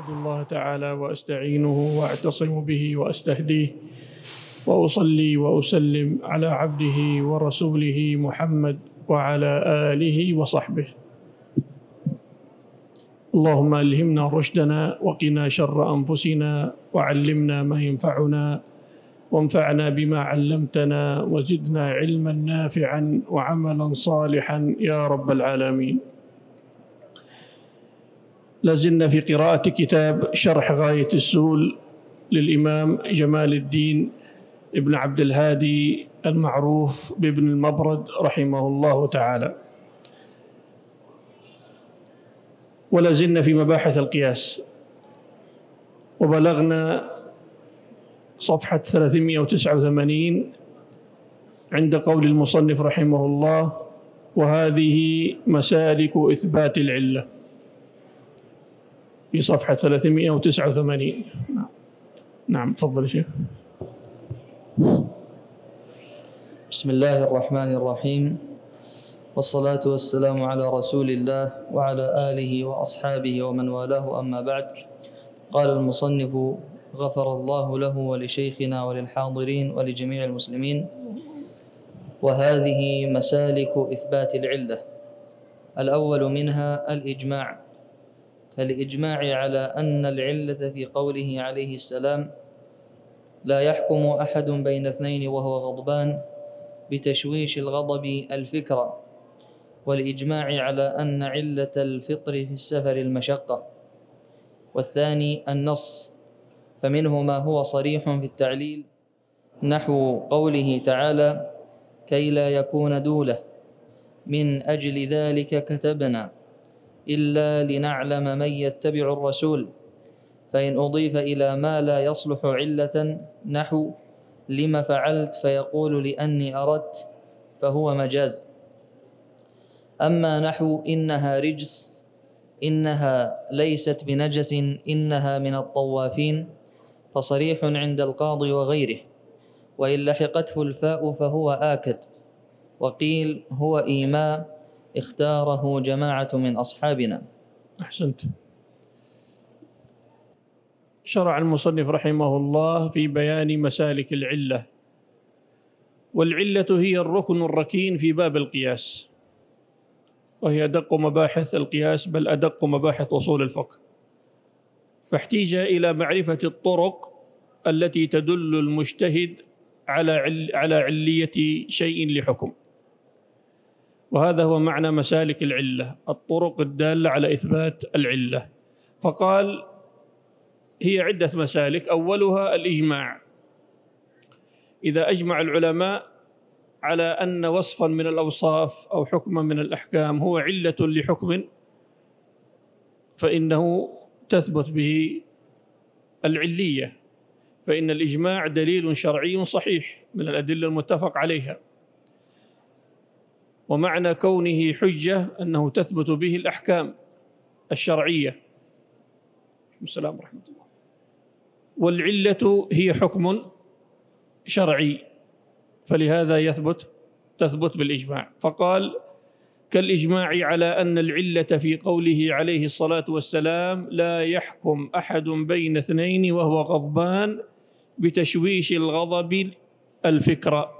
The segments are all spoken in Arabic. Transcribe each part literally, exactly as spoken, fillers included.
أحمد الله تعالى وأستعينه وأعتصم به وأستهديه، وأصلي وأسلم على عبده ورسوله محمد وعلى آله وصحبه. اللهم ألهمنا رشدنا وقنا شر أنفسنا وعلمنا ما ينفعنا وانفعنا بما علمتنا وزدنا علما نافعا وعملا صالحا يا رب العالمين. لازلنا في قراءة كتاب شرح غاية السول للإمام جمال الدين ابن عبد الهادي المعروف بابن المبرد رحمه الله تعالى، ولازلنا في مباحث القياس، وبلغنا صفحة ثلاثمائة وتسعة وثمانين عند قول المصنف رحمه الله: وهذه مسالك إثبات العلة، في صفحة ثلاثمائة وتسعة وثمانين. نعم تفضل شيخ. بسم الله الرحمن الرحيم، والصلاة والسلام على رسول الله وعلى آله وأصحابه ومن والاه، أما بعد. قال المصنف: غفر الله له ولشيخنا وللحاضرين ولجميع المسلمين. وهذه مسالك إثبات العلة. الأول منها الإجماع، كالإجماع على أن العلة في قوله عليه السلام: لا يحكم أحد بين اثنين وهو غضبان بتشويش الغضب الفكرة، والإجماع على أن علة الفطر في السفر المشقة. والثاني النص، فمنه ما هو صريح في التعليل، نحو قوله تعالى: كي لا يكون دولة من أجل ذلك كتبنا إلا لنعلم من يتبع الرسول، فإن أضيف إلى ما لا يصلح علة نحو لما فعلت فيقول لأني أردت فهو مجاز. أما نحو إنها رجس، إنها ليست بنجس، إنها من الطوافين، فصريح عند القاضي وغيره، وإن لحقته الفاء فهو آكد. وقيل هو إيماء اختاره جماعة من أصحابنا. أحسنت. شرع المصنف رحمه الله في بيان مسالك العلة، والعلة هي الركن الركين في باب القياس، وهي أدق مباحث القياس، بل أدق مباحث أصول الفقه، فاحتيج إلى معرفة الطرق التي تدل المجتهد على على علية شيء لحكم. وهذا هو معنى مسالك العلة، الطرق الدالة على إثبات العلة. فقال هي عدة مسالك، أولها الإجماع، إذا أجمع العلماء على أن وصفاً من الأوصاف أو حكماً من الأحكام هو علة لحكم، فإنه تثبت به العلية، فإن الإجماع دليل شرعي صحيح من الأدلة المتفق عليها. ومعنى كونه حجة أنه تثبت به الأحكام الشرعية. السلام ورحمة الله. والعلة هي حكم شرعي، فلهذا يثبت تثبت بالإجماع. فقال كالإجماع على أن العلة في قوله عليه الصلاة والسلام: لا يحكم أحد بين اثنين وهو غضبان بتشويش الغضب الفكرة.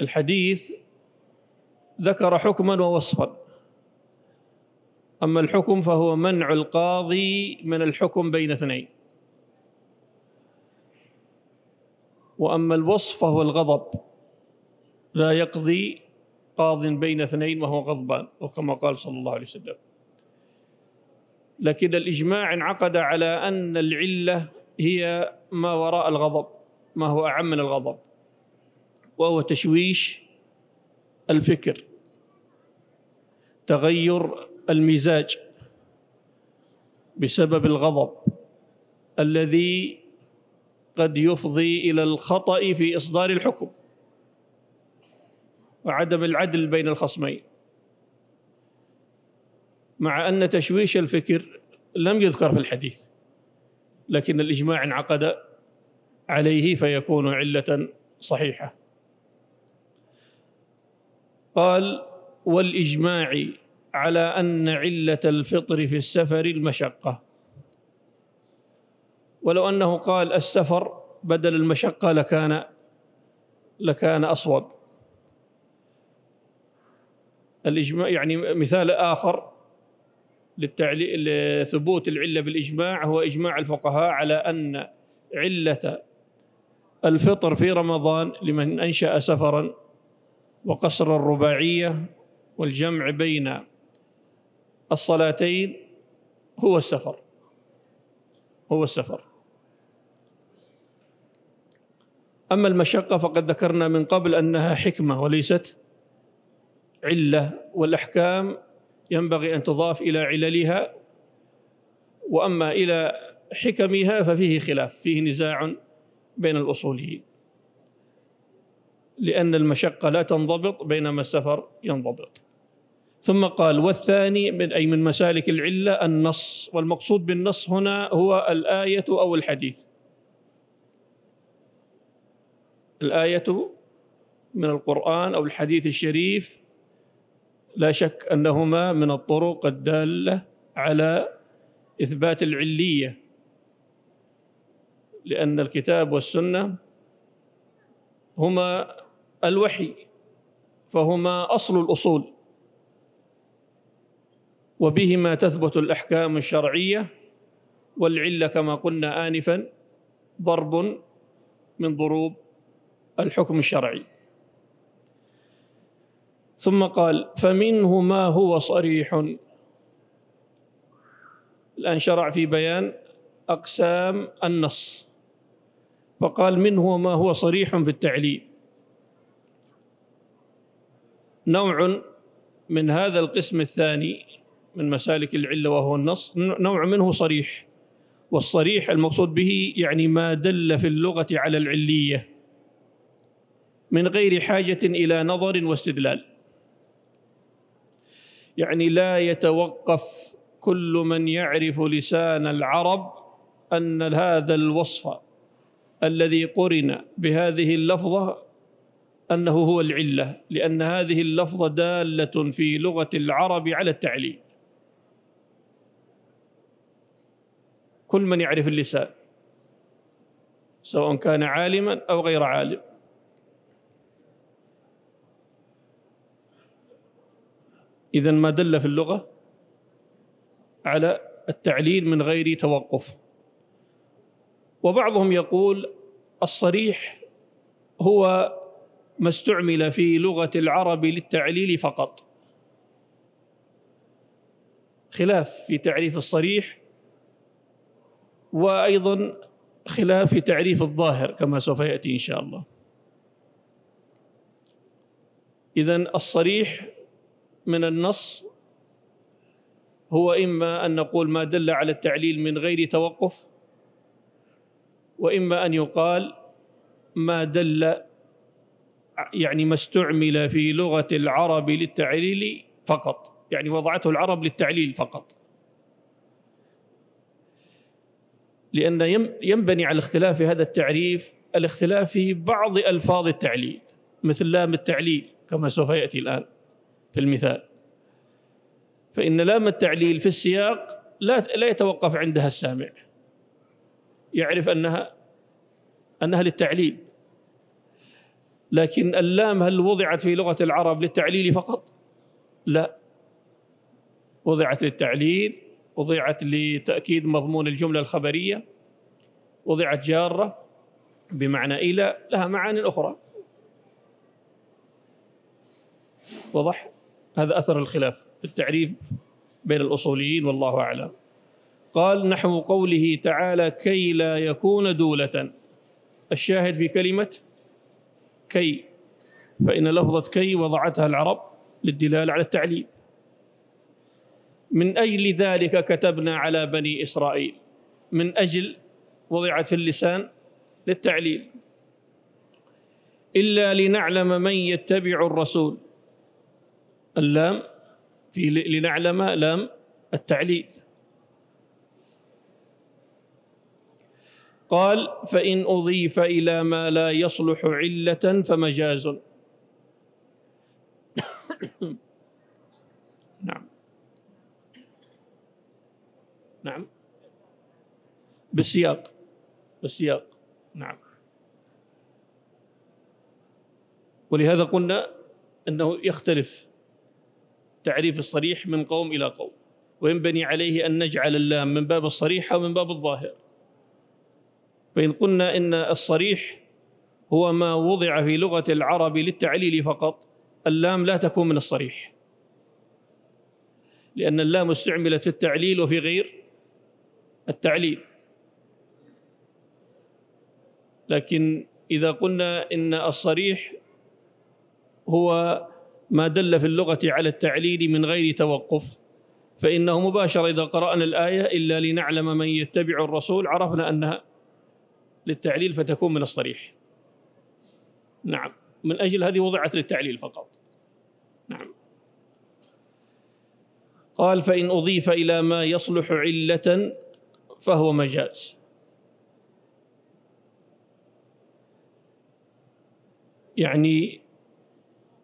الحديث ذكر حكماً ووصفاً، أما الحكم فهو منع القاضي من الحكم بين اثنين، وأما الوصف فهو الغضب، لا يقضي قاضٍ بين اثنين وهو غضبان، وكما قال صلى الله عليه وسلم. لكن الإجماع انعقد على أن العلة هي ما وراء الغضب، ما هو أعم من الغضب، وهو تشويش الفكر، تغير المزاج بسبب الغضب الذي قد يفضي إلى الخطأ في إصدار الحكم وعدم العدل بين الخصمين، مع أن تشويش الفكر لم يذكر في الحديث، لكن الإجماع انعقد عليه فيكون علة صحيحة. قال: والإجماع على أن علة الفطر في السفر المشقة. ولو أنه قال السفر بدل المشقة لكان لكان أصوب. الإجماع يعني مثال آخر لثبوت العلة بالإجماع هو إجماع الفقهاء على أن علة الفطر في رمضان لمن أنشأ سفراً وقصر الرباعية والجمع بين الصلاتين هو السفر هو السفر أما المشقة فقد ذكرنا من قبل أنها حكمة وليست علة، والأحكام ينبغي أن تضاف إلى عللها، وأما إلى حكمها ففيه خلاف، فيه نزاع بين الأصوليين، لأن المشقة لا تنضبط بينما السفر ينضبط. ثم قال: والثاني من أي من مسالك العلة النص، والمقصود بالنص هنا هو الآية أو الحديث. الآية من القرآن أو الحديث الشريف لا شك أنهما من الطرق الدالة على إثبات العلية، لأن الكتاب والسنة هما الوحي فهما أصل الأصول، وبهما تثبت الأحكام الشرعية، والعلة كما قلنا آنفا ضرب من ضروب الحكم الشرعي. ثم قال: فمنه ما هو صريح. الآن شرع في بيان أقسام النص، فقال: منه ما هو صريح في التعليل. نوع من هذا القسم الثاني من مسالك العلة وهو النص، نوع منه صريح، والصريح المقصود به يعني ما دل في اللغة على العلية من غير حاجة إلى نظر واستدلال، يعني لا يتوقف كل من يعرف لسان العرب أن هذا الوصف الذي قرن بهذه اللفظة أنه هو العلة، لأن هذه اللفظة دالة في لغة العرب على التعليل. كل من يعرف اللسان سواء كان عالماً أو غير عالم. إذن ما دل في اللغة على التعليل من غير توقف. وبعضهم يقول الصريح هو ما استعمل في لغة العرب للتعليل فقط، خلاف في تعريف الصريح، وأيضاً خلاف في تعريف الظاهر كما سوف يأتي إن شاء الله. إذن الصريح من النص هو إما أن نقول ما دل على التعليل من غير توقف، وإما أن يقال ما دل يعني ما استعمل في لغة العرب للتعليل فقط، يعني وضعته العرب للتعليل فقط، لأن ينبني على الاختلاف في هذا التعريف الاختلاف في بعض ألفاظ التعليل، مثل لام التعليل كما سوف يأتي الآن في المثال، فإن لام التعليل في السياق لا لا يتوقف عندها السامع، يعرف أنها أنها للتعليل، لكن اللام هل وضعت في لغة العرب للتعليل فقط؟ لا، وضعت للتعليل، وضعت لتأكيد مضمون الجملة الخبرية، وضعت جارة بمعنى إلى، لها معاني أخرى. وضح؟ هذا أثر الخلاف في التعريف بين الأصوليين والله أعلم. قال: نحو قوله تعالى: كي لا يكون دولة. الشاهد في كلمة كي، فإن لفظة كي وضعتها العرب للدلالة على التعليل. من أجل ذلك كتبنا على بني إسرائيل، من أجل وضعت في اللسان للتعليل. إلا لنعلم من يتبع الرسول، اللام في لنعلم لام التعليل. قال: فإن أضيف إلى ما لا يصلح علة فمجاز. نعم نعم بالسياق بالسياق نعم. ولهذا قلنا أنه يختلف تعريف الصريح من قوم إلى قوم، وينبني عليه أن نجعل اللام من باب الصريحة ومن باب الظاهر. فإن قلنا إن الصريح هو ما وضع في لغة العرب للتعليل فقط، اللام لا تكون من الصريح، لأن اللام استعملت في التعليل وفي غير التعليل. لكن إذا قلنا إن الصريح هو ما دل في اللغة على التعليل من غير توقف، فإنه مباشرة إذا قرأنا الآية إلا لنعلم من يتبع الرسول عرفنا أنها للتعليل فتكون من الصريح. نعم، من أجل هذه وضعت للتعليل فقط. نعم. قال فإن أضيف إلى ما يصلح علة فهو مجاز. يعني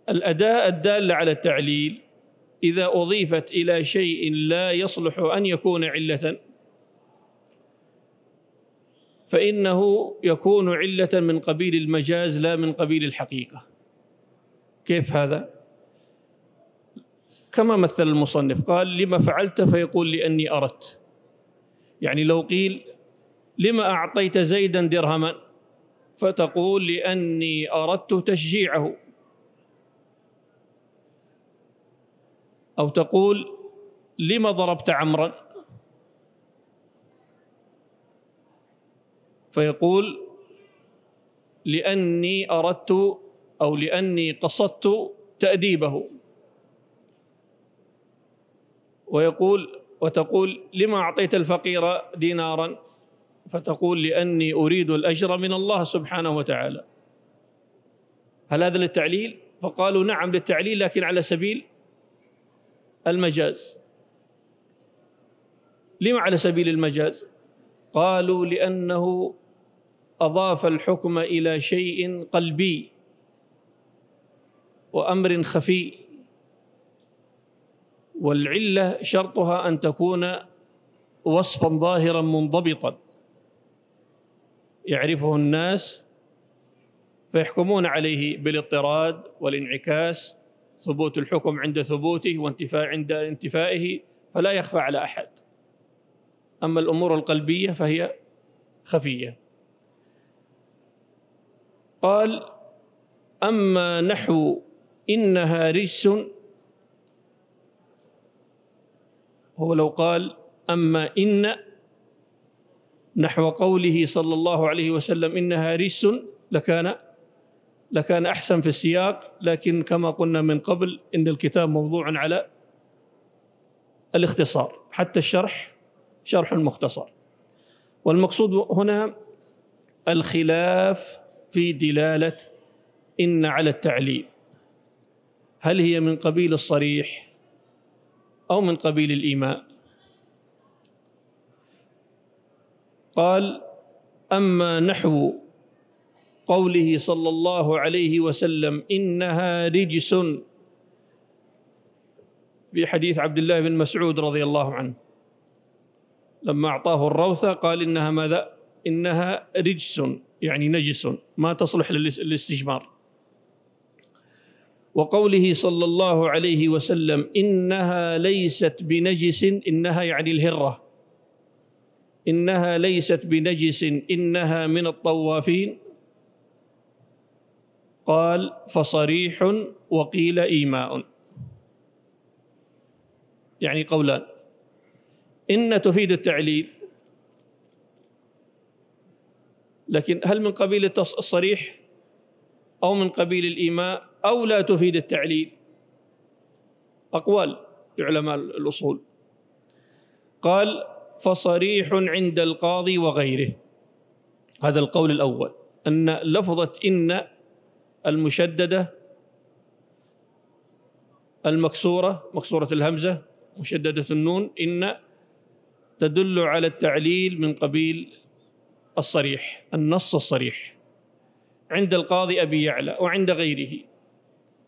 الأداة الدالة على التعليل إذا أضيفت إلى شيء لا يصلح أن يكون علة فإنه يكون علة من قبيل المجاز لا من قبيل الحقيقة. كيف هذا؟ كما مثل المصنف قال لما فعلت فيقول لأني أردت. يعني لو قيل لما أعطيت زيدا درهما فتقول لأني أردت تشجيعه، أو تقول لما ضربت عمرا فيقول لأني أردت أو لأني قصدت تأديبه، ويقول وتقول لما أعطيت الفقير دينارا فتقول لأني أريد الأجر من الله سبحانه وتعالى. هل هذا للتعليل؟ فقالوا نعم للتعليل لكن على سبيل المجاز. لما على سبيل المجاز؟ قالوا لأنه أضاف الحكم إلى شيء قلبي وأمر خفي، والعلة شرطها أن تكون وصفاً ظاهراً منضبطاً يعرفه الناس فيحكمون عليه بالاضطراد والانعكاس، ثبوت الحكم عند ثبوته وانتفاء عند انتفائه، فلا يخفى على أحد. أما الأمور القلبية فهي خفية. قال أما نحو إنها رجس، هو لو قال أما إن نحو قوله صلى الله عليه وسلم إنها رجس لكان لكان أحسن في السياق، لكن كما قلنا من قبل إن الكتاب موضوع على الاختصار، حتى الشرح شرح مختصر. والمقصود هنا الخلاف في دلالة إن على التعليل، هل هي من قبيل الصريح أو من قبيل الإيماء؟ قال أما نحو قوله صلى الله عليه وسلم إنها رجس في حديث عبد الله بن مسعود رضي الله عنه لما أعطاه الروثة قال إنها ماذا؟ إنها رجس، يعني نجس ما تصلح للاستجمار. وقوله صلى الله عليه وسلم إنها ليست بنجس، إنها يعني الهرة، إنها ليست بنجس إنها من الطوافين. قال فصريح وقيل إيماء، يعني قولان. إن تفيد التعليل، لكن هل من قبيل الصريح أو من قبيل الإيماء أو لا تفيد التعليل؟ أقوال علماء الأصول. قال فصريح عند القاضي وغيره، هذا القول الأول، أن لفظة إن المشددة المكسورة مكسورة الهمزة مشددة النون إن تدل على التعليل من قبيل الصريح، النص الصريح عند القاضي أبي يعلى وعند غيره.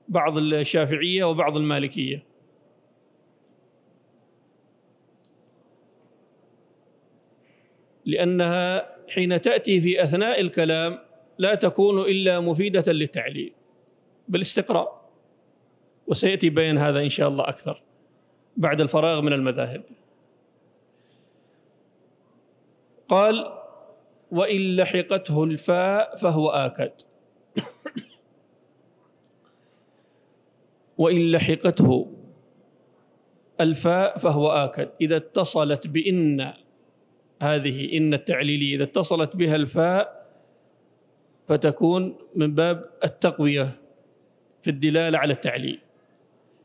بعض الشافعية وبعض المالكية. لأنها حين تأتي في أثناء الكلام لا تكون إلا مفيدة للتعليل بالاستقراء، وسيأتي بيان هذا إن شاء الله أكثر بعد الفراغ من المذاهب. قال: وإن لحقته الفاء فهو آكد. وإن لحقته الفاء فهو آكد، إذا اتصلت بإن، هذه إن التعليلية إذا اتصلت بها الفاء فتكون من باب التقوية في الدلالة على التعليل،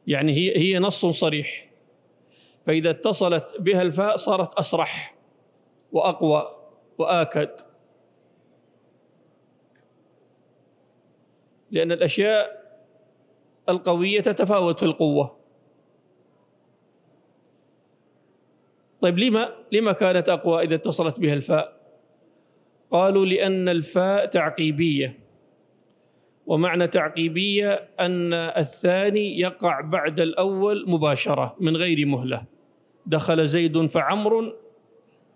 يعني هي هي نص صريح، فإذا اتصلت بها الفاء صارت أصرح وأقوى وآكد، لأن الأشياء القوية تتفاوت في القوة. طيب لما لما كانت أقوى إذا اتصلت بها الفاء؟ قالوا: لأن الفاء تعقيبية، ومعنى تعقيبية أن الثاني يقع بعد الأول مباشرة من غير مهلة. دخل زيد فعمر،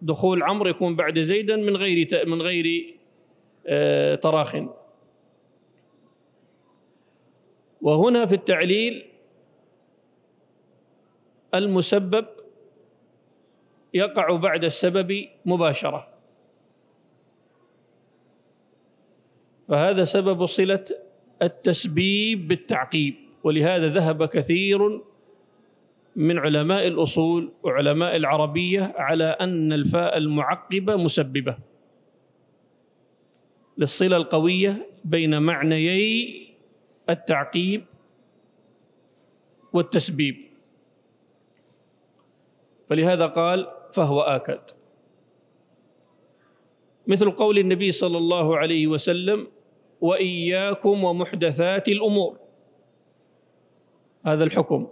دخول عمر يكون بعد زيدا من غير من غير تراخٍ. وهنا في التعليل المسبب يقع بعد السبب مباشرة، فهذا سبب صلة التسبيب بالتعقيب، ولهذا ذهب كثير من علماء الأصول وعلماء العربية على أن الفاء المعقبة مسببة للصلة القوية بين معنيي التعقيب والتسبيب، فلهذا قال فهو آكد. مثل قول النبي صلى الله عليه وسلم: وإياكم ومحدثات الأمور، هذا الحكم.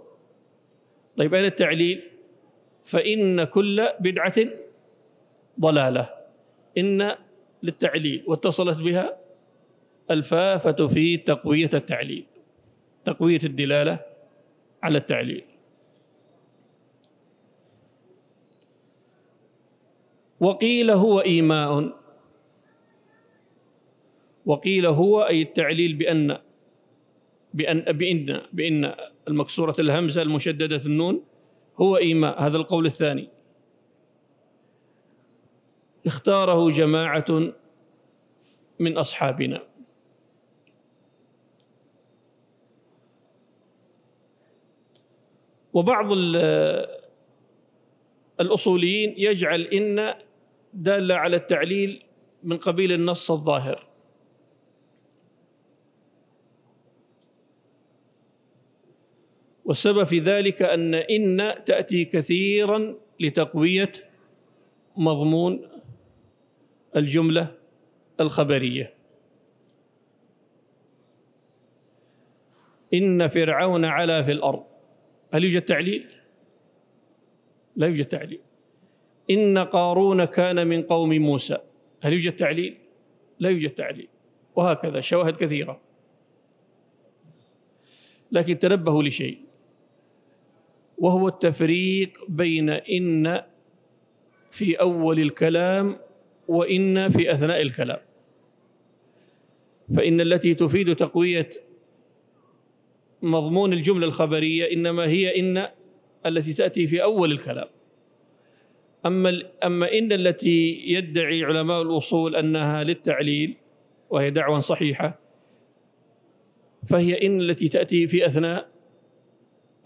طيب أين التعليل؟ فإن كل بدعة ضلالة، إن للتعليل واتصلت بها الفاء فتفيد تقوية التعليل، تقوية الدلالة على التعليل. وقيل هو إيماء، وقيل هو أي التعليل بأن بأن بإن بإن المكسورة الهمزة المشددة النون، هو إيماء، هذا القول الثاني اختاره جماعة من أصحابنا. وبعض الأصوليين يجعل إن دالة على التعليل من قبيل النص الظاهر، والسبب في ذلك أن إن تأتي كثيراً لتقوية مضمون الجملة الخبرية. إن فرعون علا في الأرض، هل يوجد تعليل؟ لا يوجد تعليل. إن قارون كان من قوم موسى، هل يوجد تعليل؟ لا يوجد تعليل. وهكذا شواهد كثيرة. لكن تنبهوا لشيء، وهو التفريق بين إن في أول الكلام وإن في أثناء الكلام، فإن التي تفيد تقوية مضمون الجملة الخبرية إنما هي إن التي تأتي في أول الكلام. أما أما إن التي يدعي علماء الأصول أنها للتعليل، وهي دعوى صحيحة، فهي إن التي تأتي في أثناء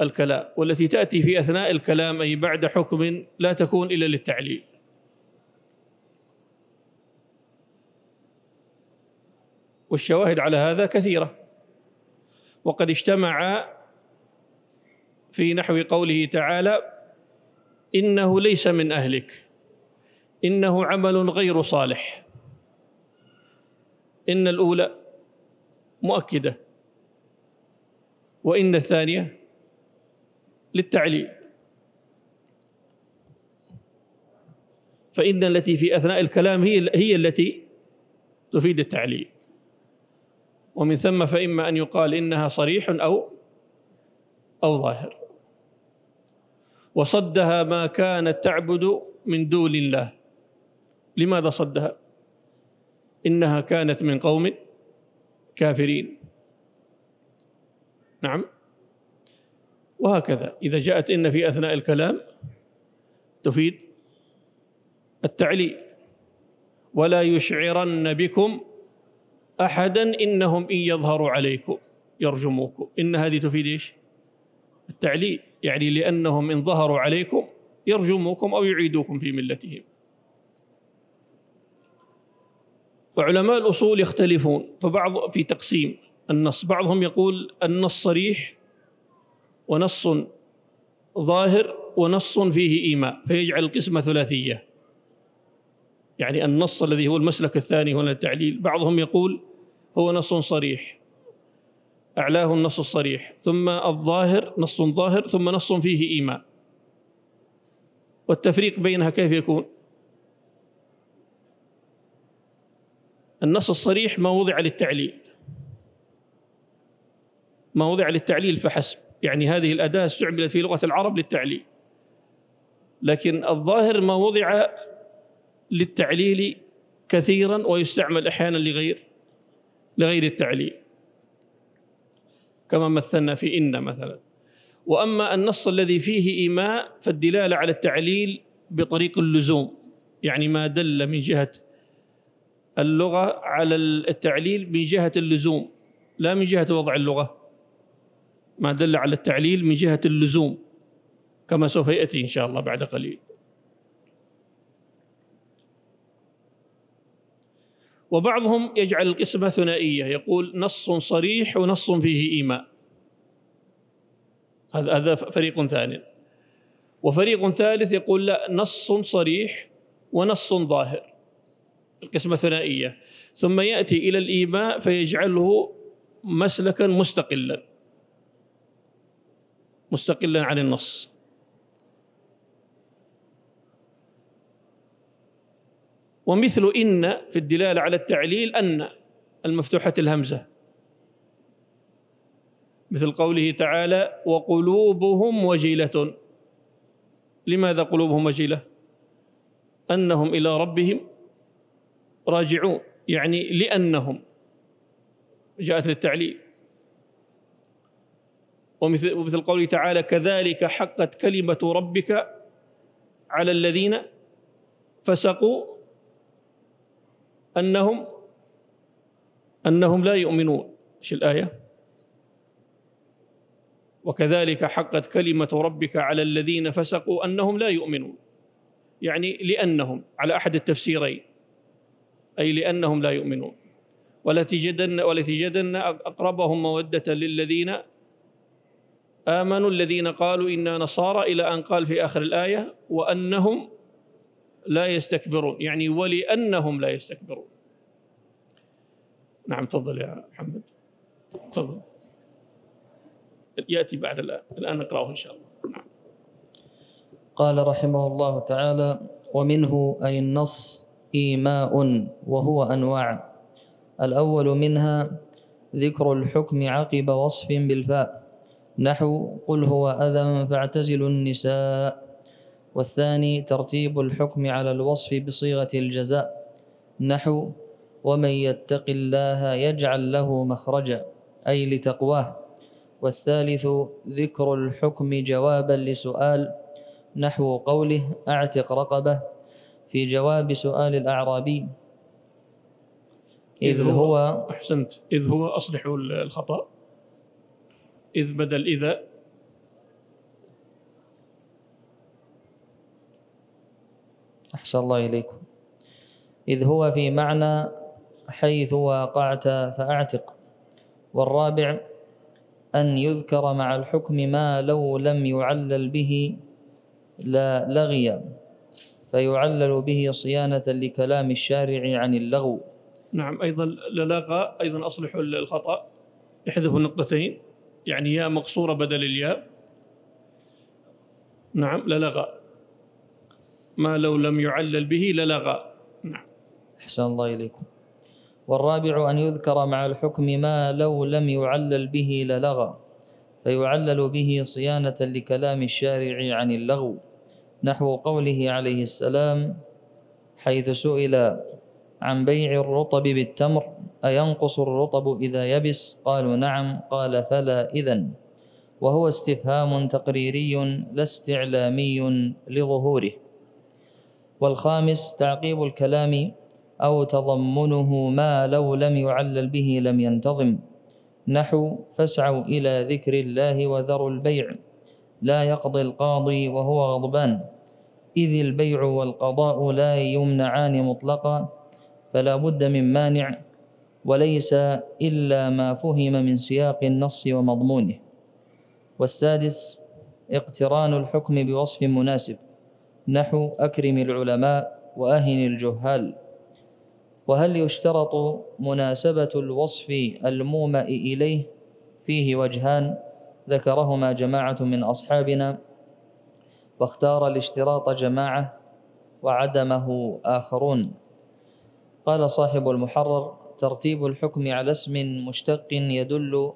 الكلام، والتي تأتي في أثناء الكلام أي بعد حكم لا تكون إلا للتعليل. والشواهد على هذا كثيرة، وقد اجتمع في نحو قوله تعالى: إنه ليس من أهلك، إنه عمل غير صالح. إن الأولى مؤكدة، وإن الثانية للتعليل، فإن التي في أثناء الكلام هي هي التي تفيد التعليل. ومن ثم فإما أن يقال إنها صريح أو أو ظاهر. وصدها ما كانت تعبد من دون الله. لماذا صدها؟ إنها كانت من قوم كافرين. نعم. وهكذا إذا جاءت إن في أثناء الكلام تفيد التعليل. ولا يشعرن بكم أحدا إنهم إن يظهروا عليكم يرجموكم. إن هذه تفيد إيش؟ التعليل، يعني لأنهم إن ظهروا عليكم يرجموكم أو يعيدوكم في ملتهم. وعلماء الأصول يختلفون فبعض في تقسيم النص، بعضهم يقول النص صريح ونص ظاهر ونص فيه إيماء، فيجعل القسمة ثلاثية، يعني النص الذي هو المسلك الثاني هنا التعليل. بعضهم يقول هو نص صريح، أعلاه النص الصريح، ثم الظاهر نص ظاهر، ثم نص فيه إيماء. والتفريق بينها كيف يكون؟ النص الصريح ما وضع للتعليل، ما وضع للتعليل فحسب، يعني هذه الأداة استعملت في لغة العرب للتعليل. لكن الظاهر ما وضع للتعليل كثيرا ويستعمل أحيانا لغير لغير التعليل، كما مثلنا في إن مثلا. وأما النص الذي فيه إيماء فالدلالة على التعليل بطريق اللزوم، يعني ما دل من جهة اللغة على التعليل من جهة اللزوم لا من جهة وضع اللغة، ما دل على التعليل من جهة اللزوم كما سوف يأتي إن شاء الله بعد قليل. وبعضهم يجعل القسمة ثنائية، يقول نص صريح ونص فيه إيماء، هذا فريق ثاني. وفريق ثالث يقول لا، نص صريح ونص ظاهر، القسمة ثنائية، ثم يأتي إلى الإيماء فيجعله مسلكا مستقلا مستقلا عن النص. ومثل إن في الدلالة على التعليل أن المفتوحة الهمزة، مثل قوله تعالى وقلوبهم وجلة. لماذا قلوبهم وجلة؟ أنهم إلى ربهم راجعون، يعني لأنهم، جاءت للتعليل. ومثل, ومثل قوله تعالى كذلك حقت كلمة ربك على الذين فسقوا أنهم أنهم لا يؤمنون. إيش الآية؟ وكذلك حقت كلمة ربك على الذين فسقوا أنهم لا يؤمنون، يعني لأنهم على أحد التفسيرين، أي لأنهم لا يؤمنون. ولتجدن ولتجدن أقربهم مودة للذين آمنوا الذين قالوا إنا نصارى، إلى أن قال في آخر الآية وأنهم لا يستكبرون، يعني ولأنهم لا يستكبرون. نعم تفضل يا محمد، تفضل، يأتي بعد الآن، الآن نقرأه إن شاء الله. نعم. قال رحمه الله تعالى ومنه أي النص إيماء، وهو أنواع. الأول منها ذكر الحكم عقب وصف بالفاء، نحو قل هو أذى فاعتزلوا النساء. والثاني ترتيب الحكم على الوصف بصيغة الجزاء، نحو ومن يتق الله يجعل له مخرجا، أي لتقواه. والثالث ذكر الحكم جوابا لسؤال، نحو قوله أعتق رقبة في جواب سؤال الأعرابي إذ هو. أحسنت، إذ هو، أصلحوا الخطأ، إذ بدل إذا، أحسن الله إليكم، إذ هو في معنى حيث وقعت فأعتق. والرابع أن يذكر مع الحكم ما لو لم يعلل به لا لغي، فيعلل به صيانة لكلام الشارع عن اللغو. نعم، أيضا للاغى، أيضا أصلحوا الخطأ، احذفوا النقطتين، يعني يا مقصورة بدل الياء. نعم، للغى ما لو لم يعلل به للغى. نعم، أحسن الله إليكم. والرابع أن يذكر مع الحكم ما لو لم يعلل به للغى، فيعلل به صيانة لكلام الشارع عن اللغو، نحو قوله عليه السلام حيث سئل عن بيع الرطب بالتمر أينقص الرطب إذا يبس؟ قالوا نعم، قال فلا إذن، وهو استفهام تقريري لا استعلامي لظهوره. والخامس تعقيب الكلام أو تضمنه ما لو لم يعلل به لم ينتظم، نحو فاسعوا إلى ذكر الله وذروا البيع، لا يقضي القاضي وهو غضبان، إذ البيع والقضاء لا يمنعان مطلقا، فلا بد من مانع، وليس إلا ما فهم من سياق النص ومضمونه. والسادس اقتران الحكم بوصف مناسب، نحو أكرم العلماء وأهن الجهال. وهل يشترط مناسبة الوصف المومأ إليه؟ فيه وجهان ذكرهما جماعة من أصحابنا، واختار الاشتراط جماعة وعدمه آخرون. قال صاحب المحرر ترتيب الحكم على اسم مشتق يدل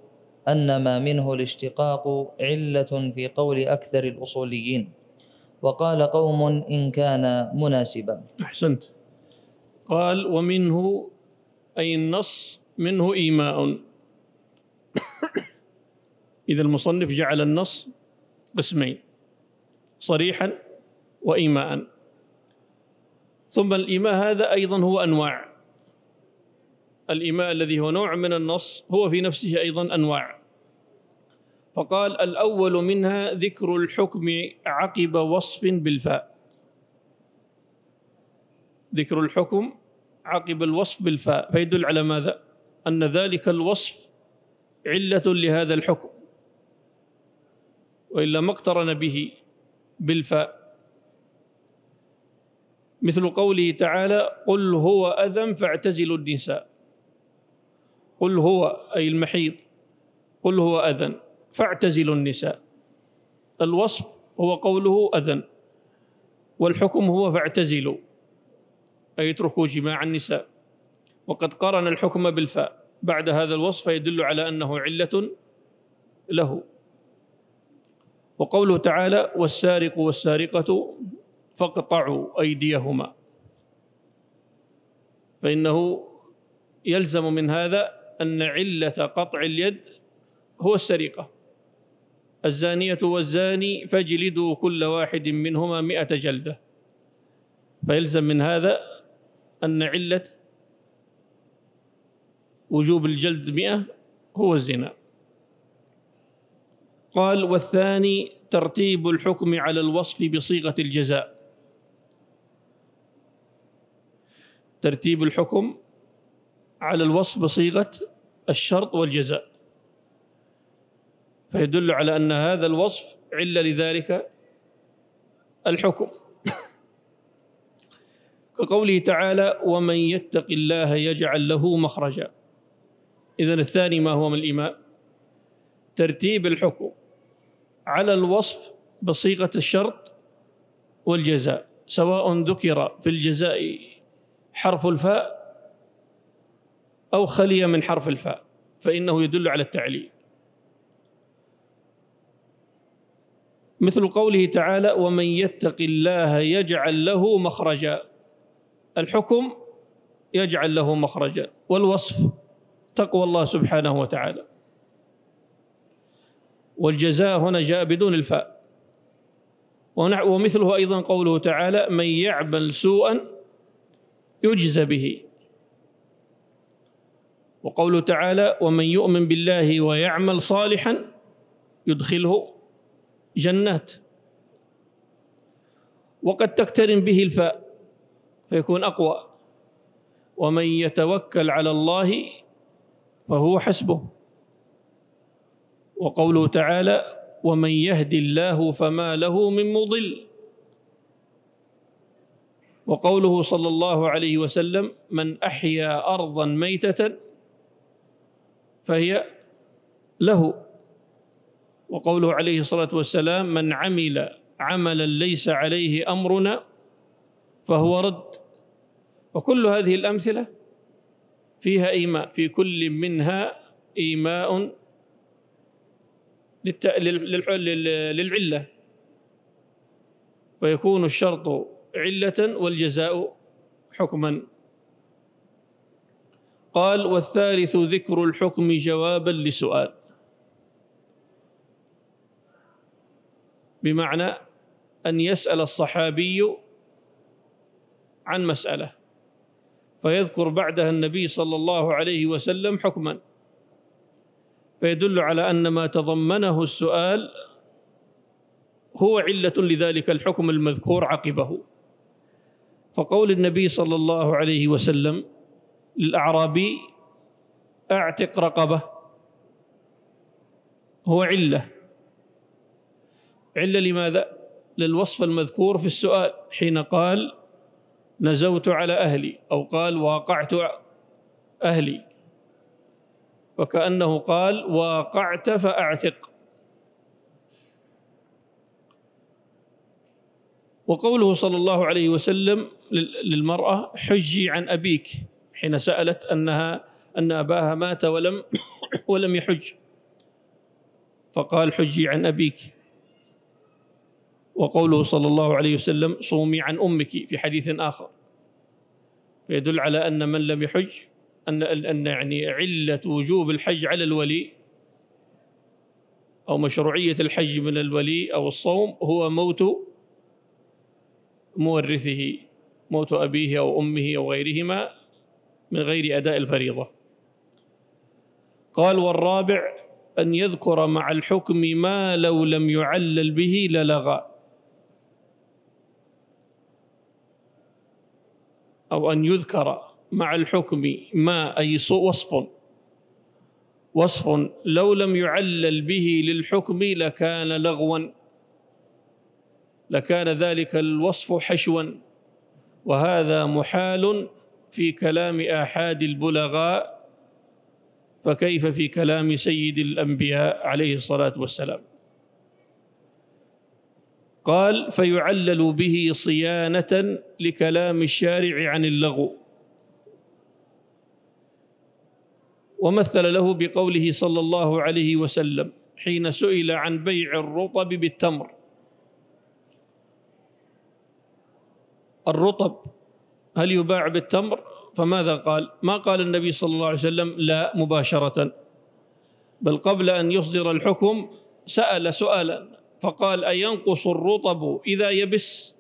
أن ما منه الاشتقاق علة في قول أكثر الأصوليين، وقال قوم إن كان مناسبا. أحسنت. قال ومنه أي النص منه إيماء. إذا المصنف جعل النص قسمين، صريحا وإيماء، ثم الإيماء هذا أيضا هو أنواع. الإيماء الذي هو نوع من النص هو في نفسه أيضا أنواع. فقال الأول منها ذكر الحكم عقب وصف بالفاء، ذكر الحكم عقب الوصف بالفاء، فيدل على ماذا؟ أن ذلك الوصف علة لهذا الحكم، وإلا ما اقترن به بالفاء، مثل قوله تعالى قل هو أذى فاعتزلوا النساء. قل هو أي المحيض، قل هو أذى فاعتزلوا النساء، الوصف هو قوله أذى، والحكم هو فاعتزلوا أي اتركوا جماع النساء، وقد قرن الحكم بالفاء بعد هذا الوصف، يدل على أنه علة له. وقوله تعالى والسارق والسارقة فاقطعوا أيديهما، فإنه يلزم من هذا أن علة قطع اليد هو السرقة. الزانية والزاني فاجلدوا كل واحد منهما مئة جلدة، فيلزم من هذا أن علة وجوب الجلد مئة هو الزنا. قال والثاني ترتيب الحكم على الوصف بصيغة الجزاء، ترتيب الحكم على الوصف بصيغة الشرط والجزاء، فيدل على أن هذا الوصف علة لذلك الحكم، كقوله تعالى ومن يتق الله يجعل له مخرجا. إذن الثاني ما هو من الإيماء؟ ترتيب الحكم على الوصف بصيغة الشرط والجزاء، سواء ذكر في الجزاء حرف الفاء أو خلي من حرف الفاء، فإنه يدل على التعليل، مثل قوله تعالى ومن يتق الله يجعل له مخرجا، الحكم يجعل له مخرجا، والوصف تقوى الله سبحانه وتعالى، والجزاء هنا جاء بدون الفاء. ومثله أيضا قوله تعالى من يعمل سوءا يجزى به، وقوله تعالى ومن يؤمن بالله ويعمل صالحا يدخله جنات. وقد تقترن به الفاء فيكون أقوى، ومن يتوكل على الله فهو حسبه، وقوله تعالى ومن يهدي الله فما له من مضل، وقوله صلى الله عليه وسلم من أحيا أرضا ميتة فهي له، وقوله عليه الصلاة والسلام من عمل عملا ليس عليه أمرنا فهو رد. وكل هذه الأمثلة فيها إيماء، في كل منها إيماء للعلة، فيكون الشرط علة والجزاء حكما. قال: والثالث ذكر الحكم جوابا لسؤال، بمعنى أن يسأل الصحابي عن مسألة فيذكر بعدها النبي صلى الله عليه وسلم حكما، فيدل على أن ما تضمنه السؤال هو علة لذلك الحكم المذكور عقبه. فقول النبي صلى الله عليه وسلم للأعرابي: أعتق رقبة، هو علة. علة لماذا؟ للوصف المذكور في السؤال حين قال: نزوت على أهلي، أو قال: واقعت أهلي، وكأنه قال: واقعت فأعتق. وقوله صلى الله عليه وسلم للمرأة: حجي عن أبيك، حين سألت أنها أن أباها مات ولم ولم يحج، فقال: حجي عن أبيك. وقوله صلى الله عليه وسلم: صومي عن أمك، في حديث آخر، فيدل على أن من لم يحج أن أن يعني علة وجوب الحج على الولي أو مشروعية الحج من الولي أو الصوم هو موت مورثه، موت أبيه أو أمه أو غيرهما من غير أداء الفريضة. قال: والرابع أن يذكر مع الحكم ما لو لم يعلل به للغى، أو أن يذكر مع الحكم ما، أي وصف وصف لو لم يعلل به للحكم لكان لغوا، لكان ذلك الوصف حشوا، وهذا محال في كلام آحاد البلغاء، فكيف في كلام سيد الأنبياء عليه الصلاة والسلام. قال: فيعلل به صيانة لكلام الشارع عن اللغو، ومثل له بقوله صلى الله عليه وسلم حين سئل عن بيع الرطب بالتمر: الرطب هل يباع بالتمر؟ فماذا قال؟ ما قال النبي صلى الله عليه وسلم لا مباشرة، بل قبل أن يصدر الحكم سأل سؤالا فقال: أينقص الرطب إذا يبس؟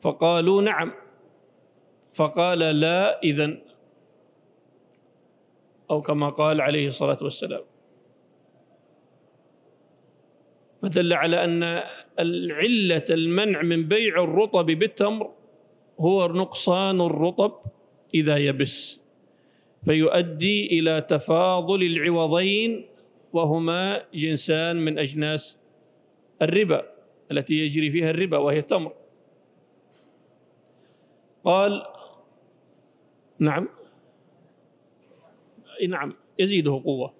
فقالوا: نعم. فقال: لا إذن، أو كما قال عليه الصلاة والسلام. فدل على أن العلة المنع من بيع الرطب بالتمر هو نقصان الرطب إذا يبس، فيؤدي إلى تفاضل العوضين، وهما جنسان من أجناس الربا التي يجري فيها الربا وهي التمر. قال: نعم نعم يزيده قوة،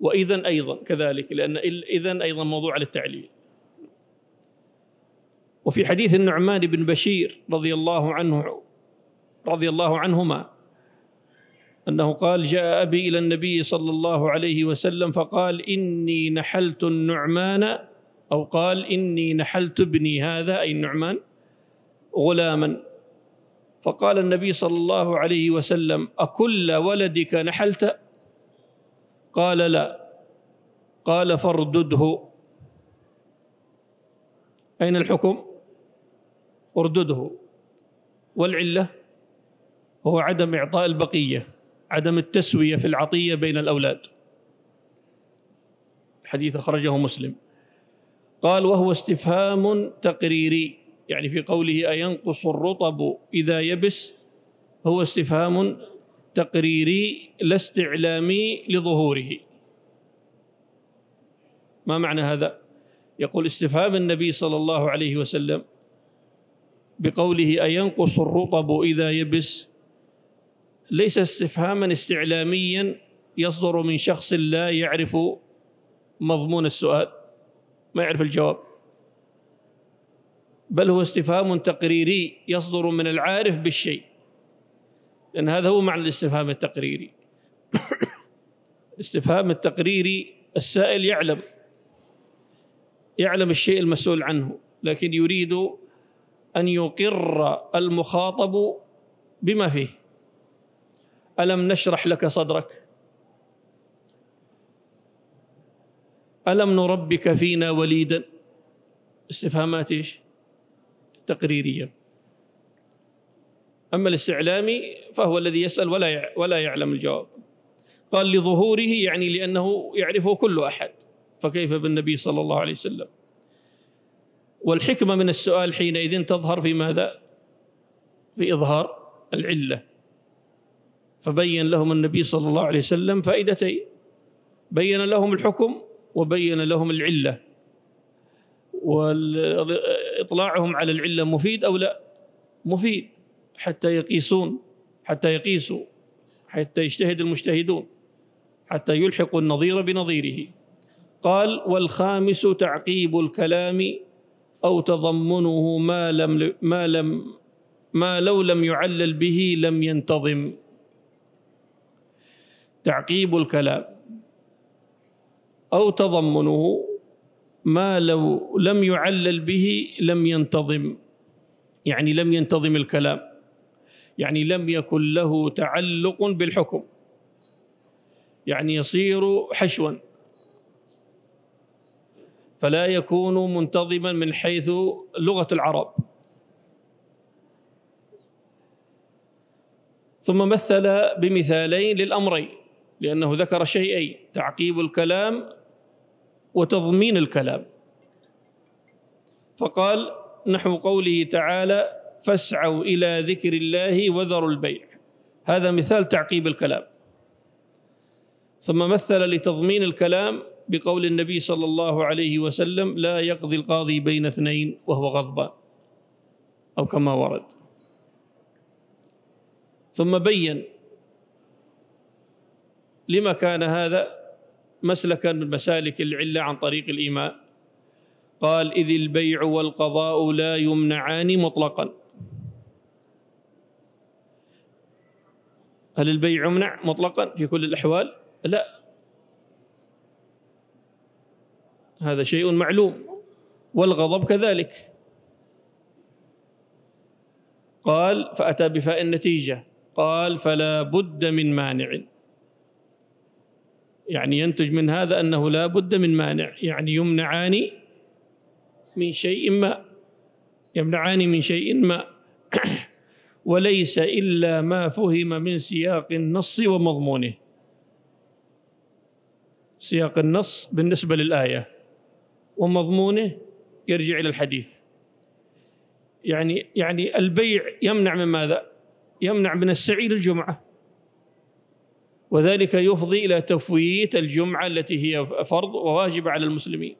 وإذن أيضا كذلك، لأن إذن أيضا موضوع للتعليل. وفي حديث النعمان بن بشير رضي الله عنه رضي الله عنهما أنه قال: جاء أبي إلى النبي صلى الله عليه وسلم فقال: إني نحلت النعمان، أو قال: إني نحلت ابني هذا، أي النعمان، غلاما. فقال النبي صلى الله عليه وسلم: أكل ولدك نحلت؟ قال: لا. قال: فاردده. أين الحكم؟ اردده. والعلة هو عدم إعطاء البقية، عدم التسوية في العطية بين الأولاد، الحديث أخرجه مسلم. قال: وهو استفهام تقريري، يعني في قوله أينقص الرطب إذا يبس هو استفهام تقريري لا استعلامي لظهوره. ما معنى هذا؟ يقول استفهام النبي صلى الله عليه وسلم بقوله أينقص الرطب إذا يبس ليس استفهاما استعلاميا يصدر من شخص لا يعرف مضمون السؤال، ما يعرف الجواب، بل هو استفهام تقريري يصدر من العارف بالشيء، لأن هذا هو معنى الاستفهام التقريري. الاستفهام التقريري السائل يعلم يعلم الشيء المسؤول عنه، لكن يريد أن يقر المخاطب بما فيه. ألم نشرح لك صدرك؟ ألم نربك فينا وليدا؟ استفهامات إيش؟ تقريرية. أما الاستعلامي فهو الذي يسأل ولا ولا يعلم الجواب. قال لظهوره، يعني لأنه يعرفه كل أحد، فكيف بالنبي صلى الله عليه وسلم؟ والحكمة من السؤال حينئذ تظهر في ماذا؟ في إظهار العلة. فبين لهم النبي صلى الله عليه وسلم فائدتين، بين لهم الحكم وبين لهم العلة. وإطلاعهم على العلة مفيد أو لا؟ مفيد، حتى يقيسون حتى يقيسوا حتى يجتهد المجتهدون، حتى يلحق النظير بنظيره. قال والخامس تعقيب الكلام أو تضمنه ما لم ما لم ما لو لم يعلل به لم ينتظم. تعقيب الكلام أو تضمنه ما لو لم يعلل به لم ينتظم، يعني لم ينتظم الكلام، يعني لم يكن له تعلق بالحكم، يعني يصير حشوا فلا يكون منتظما من حيث لغة العرب. ثم مثل بمثالين للأمرين، لأنه ذكر شيئين: تعقيب الكلام وتضمين الكلام. فقال نحو قوله تعالى فاسعوا إلى ذكر الله وذروا البيع، هذا مثال تعقيب الكلام. ثم مثل لتضمين الكلام بقول النبي صلى الله عليه وسلم لا يقضي القاضي بين اثنين وهو غضبان، أو كما ورد. ثم بين لما كان هذا مسلكا من مسالك العلة عن طريق الإيمان. قال إذ البيع والقضاء لا يمنعان مطلقا. هل البيع يمنع مطلقا في كل الأحوال؟ لا، هذا شيء معلوم. والغضب كذلك. قال فأتى بفاء النتيجة، قال فلا بد من مانع، يعني ينتج من هذا أنه لا بد من مانع، يعني يمنعان من شيء ما، يمنعان من شيء ما وليس إلا ما فهم من سياق النص ومضمونه. سياق النص بالنسبة للآية، ومضمونه يرجع إلى الحديث. يعني يعني البيع يمنع من ماذا؟ يمنع من السعي للجمعة، وذلك يفضي إلى تفويت الجمعة التي هي فرض وواجب على المسلمين.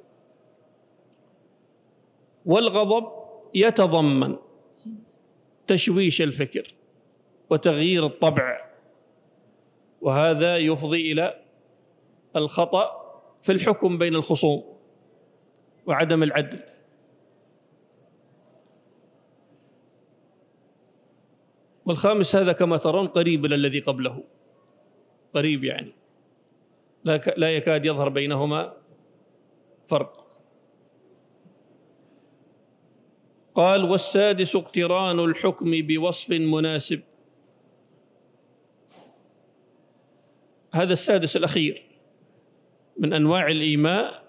والغضب يتضمن تشويش الفكر وتغيير الطبع، وهذا يفضي إلى الخطأ في الحكم بين الخصوم وعدم العدل. والخامس هذا كما ترون قريب إلى الذي قبله، قريب يعني لا يكاد يظهر بينهما فرق. قال والسادس اقتران الحكم بوصف مناسب. هذا السادس الأخير من أنواع الإيماء،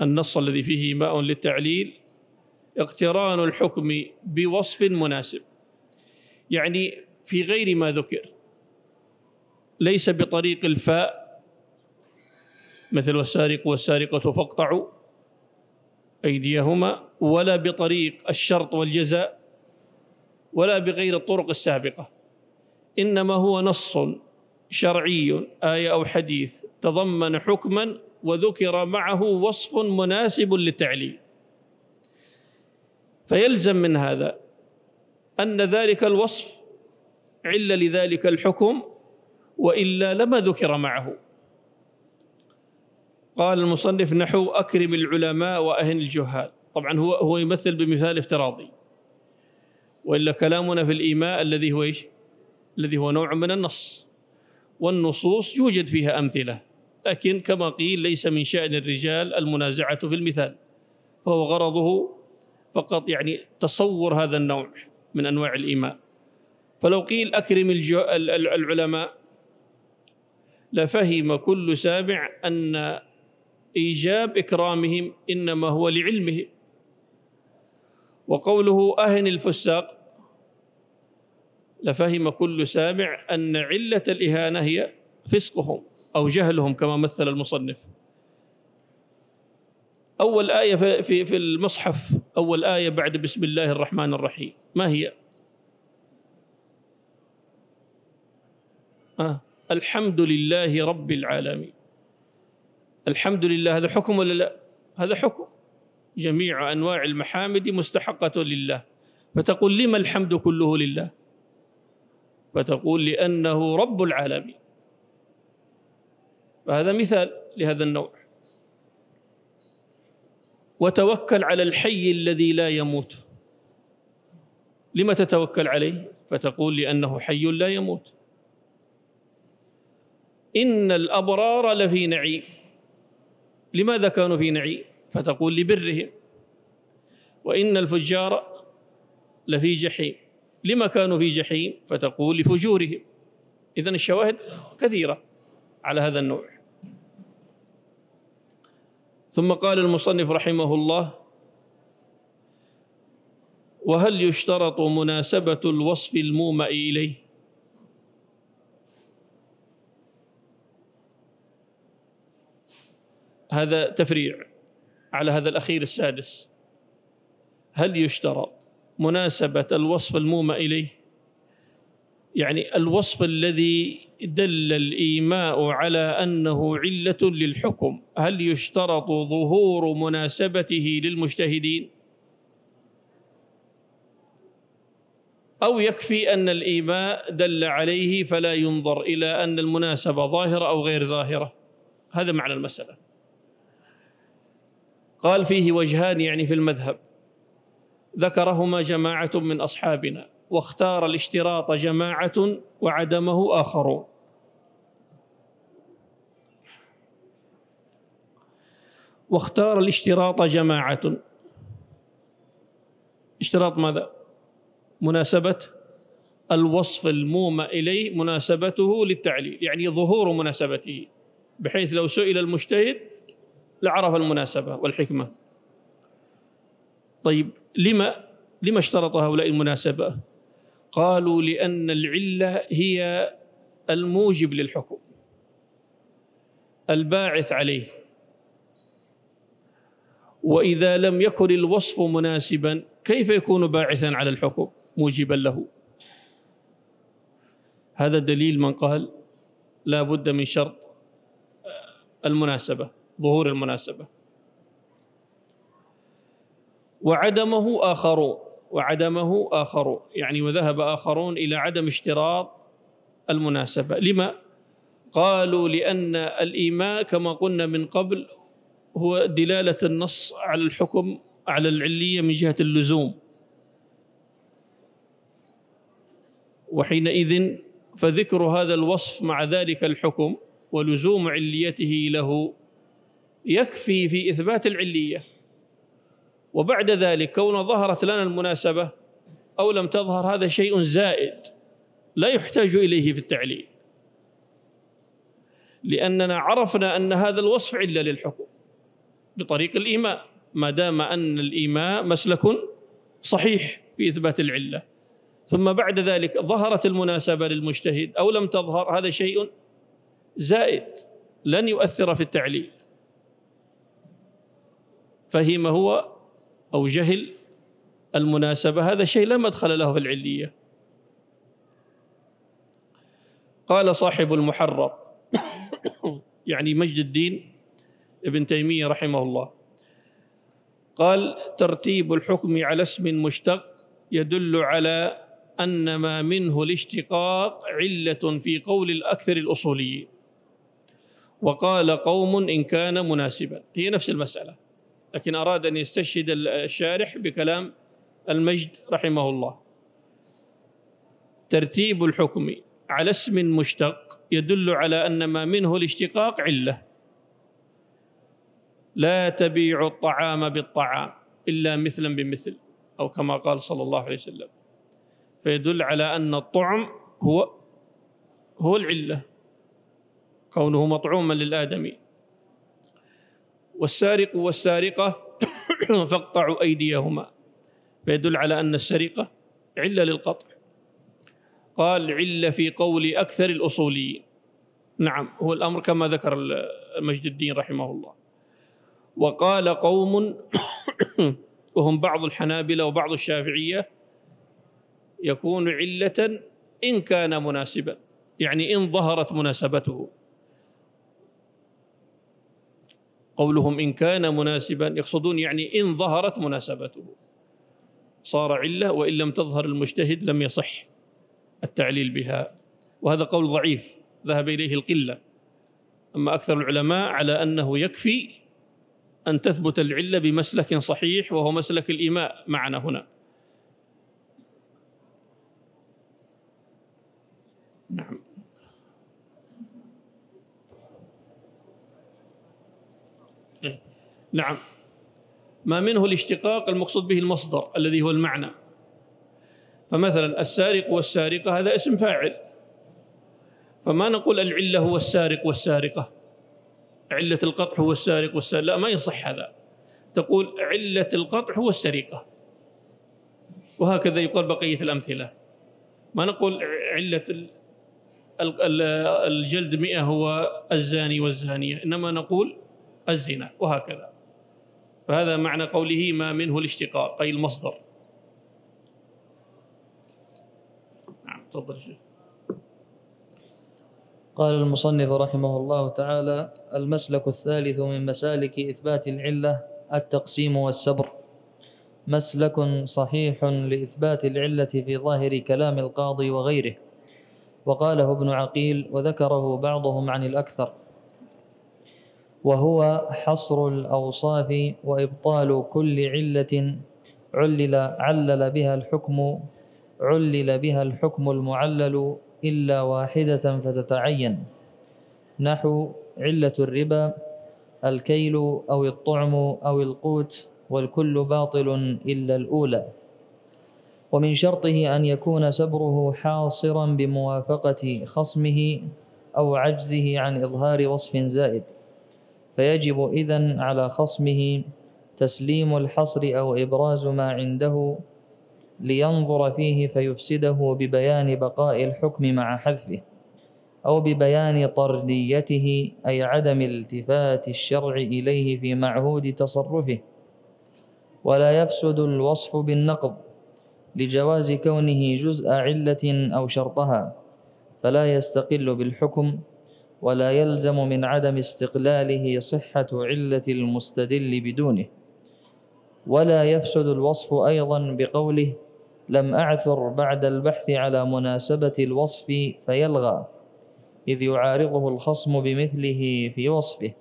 النص الذي فيه إيماء للتعليل، اقتران الحكم بوصف مناسب، يعني في غير ما ذكر، ليس بطريق الفاء مثل والسارق والسارقة فاقطعوا أيديهما، ولا بطريق الشرط والجزاء، ولا بغير الطرق السابقة، إنما هو نص شرعي، آية أو حديث، تضمن حكما وذكر معه وصف مناسب للتعليل. فيلزم من هذا أن ذلك الوصف علة لذلك الحكم، وإلا لما ذكر معه. قال المصنف نحو أكرم العلماء وأهن الجهال. طبعا هو هو يمثل بمثال افتراضي، وإلا كلامنا في الإيماء الذي هو إيش؟ الذي هو نوع من النص، والنصوص يوجد فيها أمثلة، لكن كما قيل ليس من شأن الرجال المنازعة في المثال، فهو غرضه فقط يعني تصور هذا النوع من أنواع الإيماء. فلو قيل أكرم العلماء لفهم كل سامع أن إيجاب إكرامهم إنما هو لعلمهم. وقوله أهن الفساق لفهم كل سامع أن علة الإهانة هي فسقهم أو جهلهم كما مثل المصنف. أول آية في في المصحف، أول آية بعد بسم الله الرحمن الرحيم، ما هي؟ آه. الحمد لله رب العالمين. الحمد لله هذا حكم ولا لا؟ هذا حكم. جميع أنواع المحامد مستحقة لله، فتقول لما الحمد كله لله؟ فتقول لأنه رب العالمين. فهذا مثال لهذا النوع. وتوكل على الحي الذي لا يموت، لما تتوكل عليه؟ فتقول لأنه حي لا يموت. إن الأبرار لفي نعيم، لماذا كانوا في نعيم؟ فتقول لبرهم. وإن الفجار لفي جحيم، لما كانوا في جحيم؟ فتقول لفجورهم. إذن الشواهد كثيرة على هذا النوع. ثم قال المصنف رحمه الله: وهل يشترط مناسبة الوصف المومأ إليه؟ هذا تفريع على هذا الأخير السادس. هل يشترط مناسبة الوصف المومأ إليه؟ يعني الوصف الذي دل الإيماء على أنه علة للحكم، هل يشترط ظهور مناسبته للمجتهدين؟ أو يكفي أن الإيماء دل عليه فلا ينظر إلى أن المناسبة ظاهرة أو غير ظاهرة؟ هذا معنى المسألة. قال: فيه وجهان، يعني في المذهب، ذكرهما جماعة من أصحابنا، واختار الاشتراط جماعة وعدمه آخرون. واختار الاشتراط جماعة، اشتراط ماذا؟ مناسبة الوصف المومأ إليه، مناسبته للتعليل، يعني ظهور مناسبته، بحيث لو سئل المجتهد لعرف المناسبة والحكمة. طيب لما لما اشترط هؤلاء المناسبة؟ قالوا لأن العلة هي الموجب للحكم الباعث عليه، وإذا لم يكن الوصف مناسبا كيف يكون باعثا على الحكم موجبا له؟ هذا دليل من قال لا بد من شرط المناسبة، ظهور المناسبة. وعدمه آخرون، وعدمه آخرون يعني وذهب آخرون إلى عدم اشتراط المناسبة. لما؟ قالوا لأن الإيماء كما قلنا من قبل هو دلالة النص على الحكم على العلية من جهة اللزوم، وحينئذ فذكر هذا الوصف مع ذلك الحكم ولزوم عليته له يكفي في إثبات العلية. وبعد ذلك كون ظهرت لنا المناسبة أو لم تظهر هذا شيء زائد لا يحتاج إليه في التعليل، لأننا عرفنا أن هذا الوصف علة للحكم بطريق الإيماء، ما دام أن الإيماء مسلك صحيح في إثبات العلة. ثم بعد ذلك ظهرت المناسبة للمجتهد أو لم تظهر، هذا شيء زائد لن يؤثر في التعليل، فهم هو أو جهل المناسبة، هذا الشيء لا مدخل له في العلية. قال صاحب المحرر يعني مجد الدين ابن تيمية رحمه الله، قال: ترتيب الحكم على اسم مشتق يدل على أن ما منه الاشتقاق علة في قول الأكثر الأصوليين، وقال قوم إن كان مناسبا. هي نفس المسألة، لكن أراد أن يستشهد الشارح بكلام المجد رحمه الله. ترتيب الحكم على اسم مشتق يدل على أن ما منه الاشتقاق علة. لا تبيع الطعام بالطعام إلا مثلا بمثل أو كما قال صلى الله عليه وسلم، فيدل على أن الطعم هو هو العلة، كونه مطعوما للآدمي. والسارق والسارقة فاقطعوا أيديهما، فيدل على أن السرقة علة للقطع. قال علة في قول أكثر الأصوليين. نعم، هو الأمر كما ذكر مجد الدين رحمه الله. وقال قوم وهم بعض الحنابلة وبعض الشافعية يكون علة إن كان مناسبا، يعني إن ظهرت مناسبته. قولهم إن كان مناسبا يقصدون يعني إن ظهرت مناسبته صار علة، وإن لم تظهر المجتهد لم يصح التعليل بها. وهذا قول ضعيف ذهب إليه القلة، أما أكثر العلماء على أنه يكفي أن تثبت العلة بمسلك صحيح وهو مسلك الإيماء معنا هنا. نعم. نعم، ما منه الاشتقاق المقصود به المصدر الذي هو المعنى. فمثلا السارق والسارقة هذا اسم فاعل، فما نقول العلة هو السارق والسارقة، علة القطع هو السارق والسارقة، لا، ما يصح هذا. تقول علة القطع هو السرقة، وهكذا يقال بقية الأمثلة. ما نقول علة الجلد مئة هو الزاني والزانية، إنما نقول الزنا، وهكذا. فهذا معنى قوله ما منه الاشتقاق، أي المصدر. نعم، تفضل. قال المصنف رحمه الله تعالى: المسلك الثالث من مسالك إثبات العلة التقسيم والسبر. مسلك صحيح لإثبات العلة في ظاهر كلام القاضي وغيره، وقاله ابن عقيل وذكره بعضهم عن الأكثر، وهو حصر الأوصاف وإبطال كل علة علل علل بها الحكم علل بها الحكم المعلل إلا واحدة فتتعين، نحو علة الربا، الكيل أو الطعم أو القوت، والكل باطل إلا الأولى. ومن شرطه أن يكون سبره حاصرا بموافقة خصمه أو عجزه عن إظهار وصف زائد، فيجب إذن على خصمه تسليم الحصر أو إبراز ما عنده لينظر فيه فيفسده ببيان بقاء الحكم مع حذفه، أو ببيان طرديته، أي عدم التفات الشرع إليه في معهود تصرفه. ولا يفسد الوصف بالنقض لجواز كونه جزء علة أو شرطها، فلا يستقل بالحكم، ولا يلزم من عدم استقلاله صحة علة المستدل بدونه. ولا يفسد الوصف أيضا بقوله: لم أعثر بعد البحث على مناسبة الوصف فيلغى، إذ يعارضه الخصم بمثله في وصفه.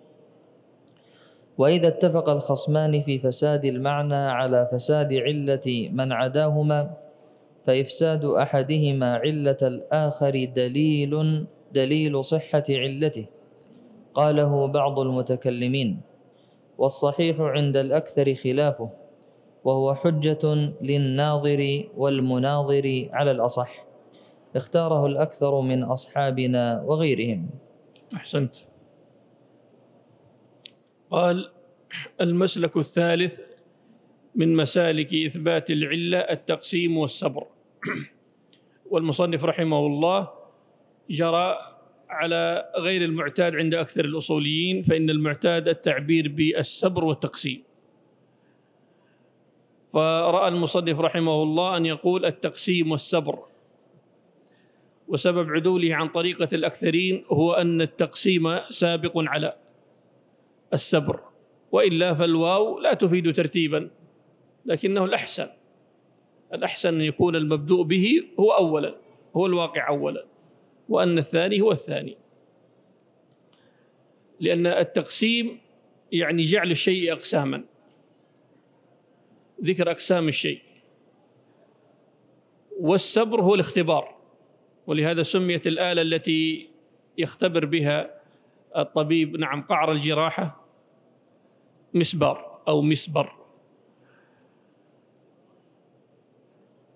وإذا اتفق الخصمان في فساد المعنى على فساد علة من عداهما، فإفساد أحدهما علة الآخر دليل دليل صحة علته، قاله بعض المتكلمين. والصحيح عند الأكثر خلافه، وهو حجة للناظر والمناظر على الأصح، اختاره الأكثر من أصحابنا وغيرهم. أحسنت. قال: المسلك الثالث من مسالك إثبات العلة التقسيم والسبر. والمصنف رحمه الله جرى على غير المعتاد عند أكثر الأصوليين، فإن المعتاد التعبير بالسبر والتقسيم، فرأى المصنف رحمه الله أن يقول التقسيم والسبر. وسبب عدوله عن طريقة الأكثرين هو أن التقسيم سابق على السبر، وإلا فالواو لا تفيد ترتيبا، لكنه الأحسن الأحسن أن يكون المبدوء به هو أولا، هو الواقع أولا، وأن الثاني هو الثاني، لأن التقسيم يعني جعل الشيء أقساما، ذكر أقسام الشيء. والسبر هو الاختبار، ولهذا سميت الآلة التي يختبر بها الطبيب نعم قعر الجراحة مسبار أو مسبر.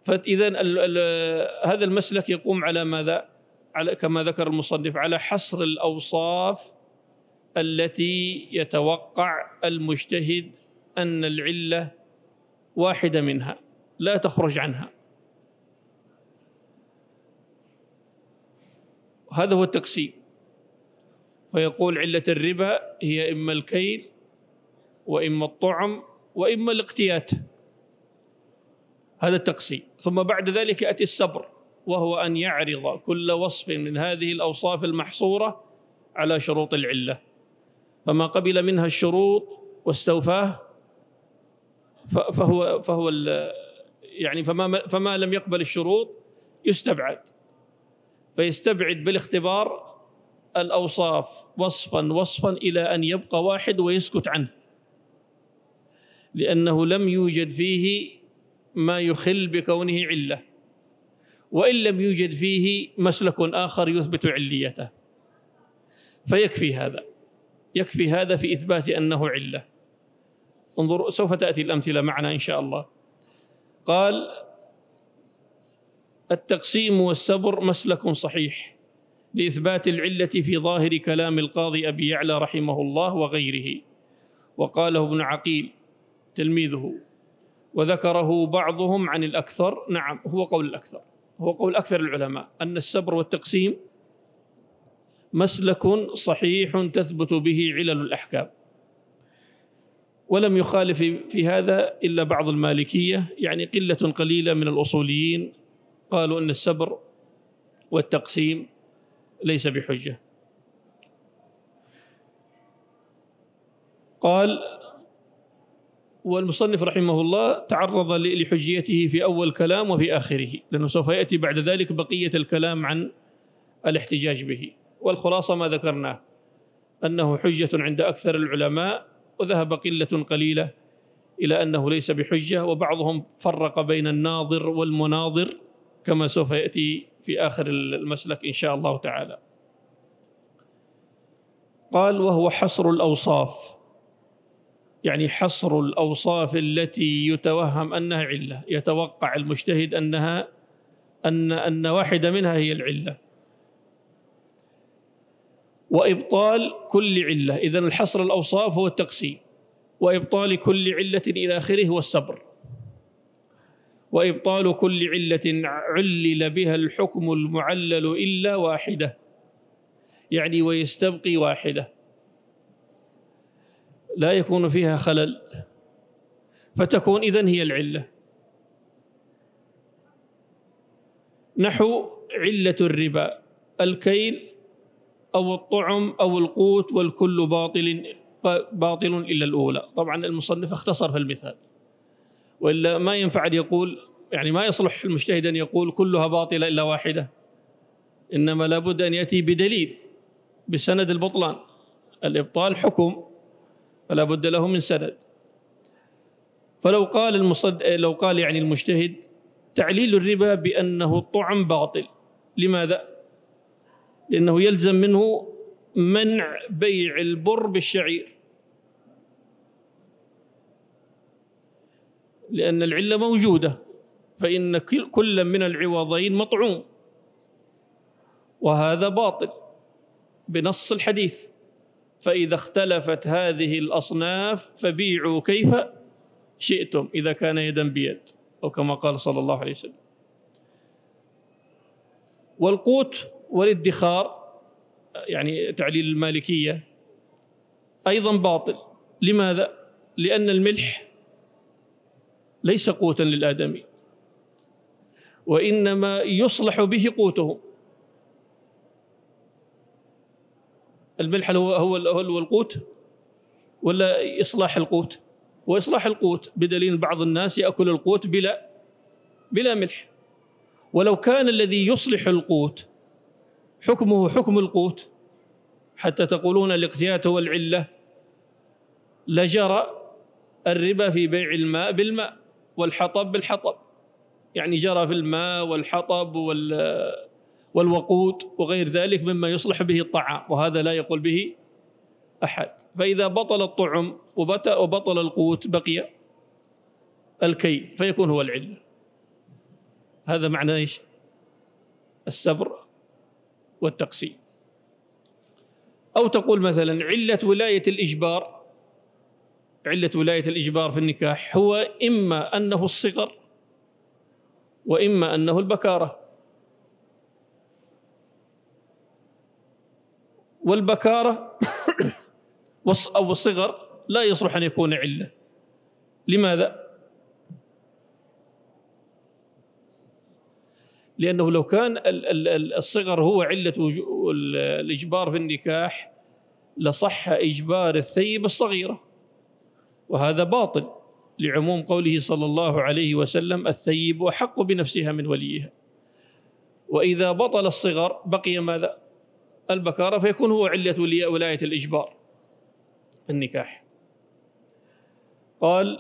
فإذا هذا المسلك يقوم على ماذا؟ على كما ذكر المصنف على حصر الأوصاف التي يتوقع المجتهد أن العلة واحدة منها لا تخرج عنها. هذا هو التقسيم. فيقول علة الربا هي إما الكيل وإما الطعم وإما الاقتيات، هذا التقسيم. ثم بعد ذلك يأتي السبر، وهو أن يعرض كل وصف من هذه الأوصاف المحصورة على شروط العلة، فما قبل منها الشروط واستوفاه فهو فهو يعني فما فما لم يقبل الشروط يستبعد، فيستبعد بالاختبار الأوصاف وصفا وصفا إلى أن يبقى واحد ويسكت عنه، لأنه لم يوجد فيه ما يخل بكونه علة، وإن لم يوجد فيه مسلك آخر يثبت عليته، فيكفي هذا، يكفي هذا في إثبات أنه علة. انظروا سوف تأتي الأمثلة معنا إن شاء الله. قال التقسيم والسبر مسلك صحيح لإثبات العلة في ظاهر كلام القاضي أبي يعلى رحمه الله وغيره، وقاله ابن عقيل تلميذه، وذكره بعضهم عن الأكثر. نعم هو قول الأكثر، هو قول أكثر العلماء أن السبر والتقسيم مسلك صحيح تثبت به علل الأحكام، ولم يخالف في هذا إلا بعض المالكية، يعني قلة قليلة من الأصوليين قالوا أن السبر والتقسيم ليس بحجة. قال والمصنف رحمه الله تعرض لحجيته في أول كلام وفي آخره، لأنه سوف يأتي بعد ذلك بقية الكلام عن الاحتجاج به. والخلاصة ما ذكرناه أنه حجة عند أكثر العلماء، وذهب قلة قليلة إلى أنه ليس بحجة، وبعضهم فرق بين الناظر والمناظر كما سوف يأتي في آخر المسلك إن شاء الله تعالى. قال وهو حصر الأوصاف، يعني حصر الأوصاف التي يتوهم أنها علة، يتوقع المجتهد أنها أن أن واحدة منها هي العلة، وإبطال كل علة. إذن الحصر الأوصاف هو التقسيم، وإبطال كل علة إلى آخره هو السبر، وإبطال كل علة علل بها الحكم المعلل إلا واحدة، يعني ويستبقي واحدة لا يكون فيها خلل، فتكون إذن هي العلة، نحو علة الربا الكيل أو الطعم أو القوت، والكل باطل باطل إلا الأولى. طبعا المصنف اختصر في المثال، وإلا ما ينفع أن يقول، يعني ما يصلح المجتهد أن يقول كلها باطلة إلا واحدة، إنما لابد أن يأتي بدليل بسند البطلان. الإبطال حكم فلا بد له من سند. فلو قال المصد... لو قال يعني المجتهد تعليل الربا بأنه الطعم باطل، لماذا؟ لأنه يلزم منه منع بيع البر بالشعير، لأن العلة موجودة، فإن كل من العوضين مطعوم، وهذا باطل بنص الحديث، فإذا اختلفت هذه الأصناف فبيعوا كيف شئتم إذا كان يدا بيد، أو كما قال صلى الله عليه وسلم. والقوت والادخار يعني تعليل المالكية أيضا باطل، لماذا؟ لأن الملح ليس قوتا للآدمي، وإنما يصلح به قوته. الملح هو هو هو القوت ولا إصلاح القوت؟ وإصلاح القوت، بدليل بعض الناس يأكل القوت بلا بلا ملح، ولو كان الذي يصلح القوت حكمه حكم القوت حتى تقولون الاقتيات والعلة، لجرى الربا في بيع الماء بالماء والحطب بالحطب، يعني جرى في الماء والحطب والوقود وغير ذلك مما يصلح به الطعام، وهذا لا يقول به أحد. فإذا بطل الطعم وبطل القوت بقي الكي فيكون هو العلة. هذا معنى إيش؟ السبر والتقسيم. أو تقول مثلا علة ولاية الإجبار، علة ولاية الإجبار في النكاح هو إما أنه الصغر وإما أنه البكارة، والبكارة أو الصغر لا يصلح أن يكون علة. لماذا؟ لأنه لو كان الصغر هو علة الإجبار في النكاح لصح إجبار الثيب الصغيرة، وهذا باطل لعموم قوله صلى الله عليه وسلم الثيب أحق بنفسها من وليها. وإذا بطل الصغر بقي ماذا؟ البكارة، فيكون هو علة ولاية الإجبار في النكاح. قال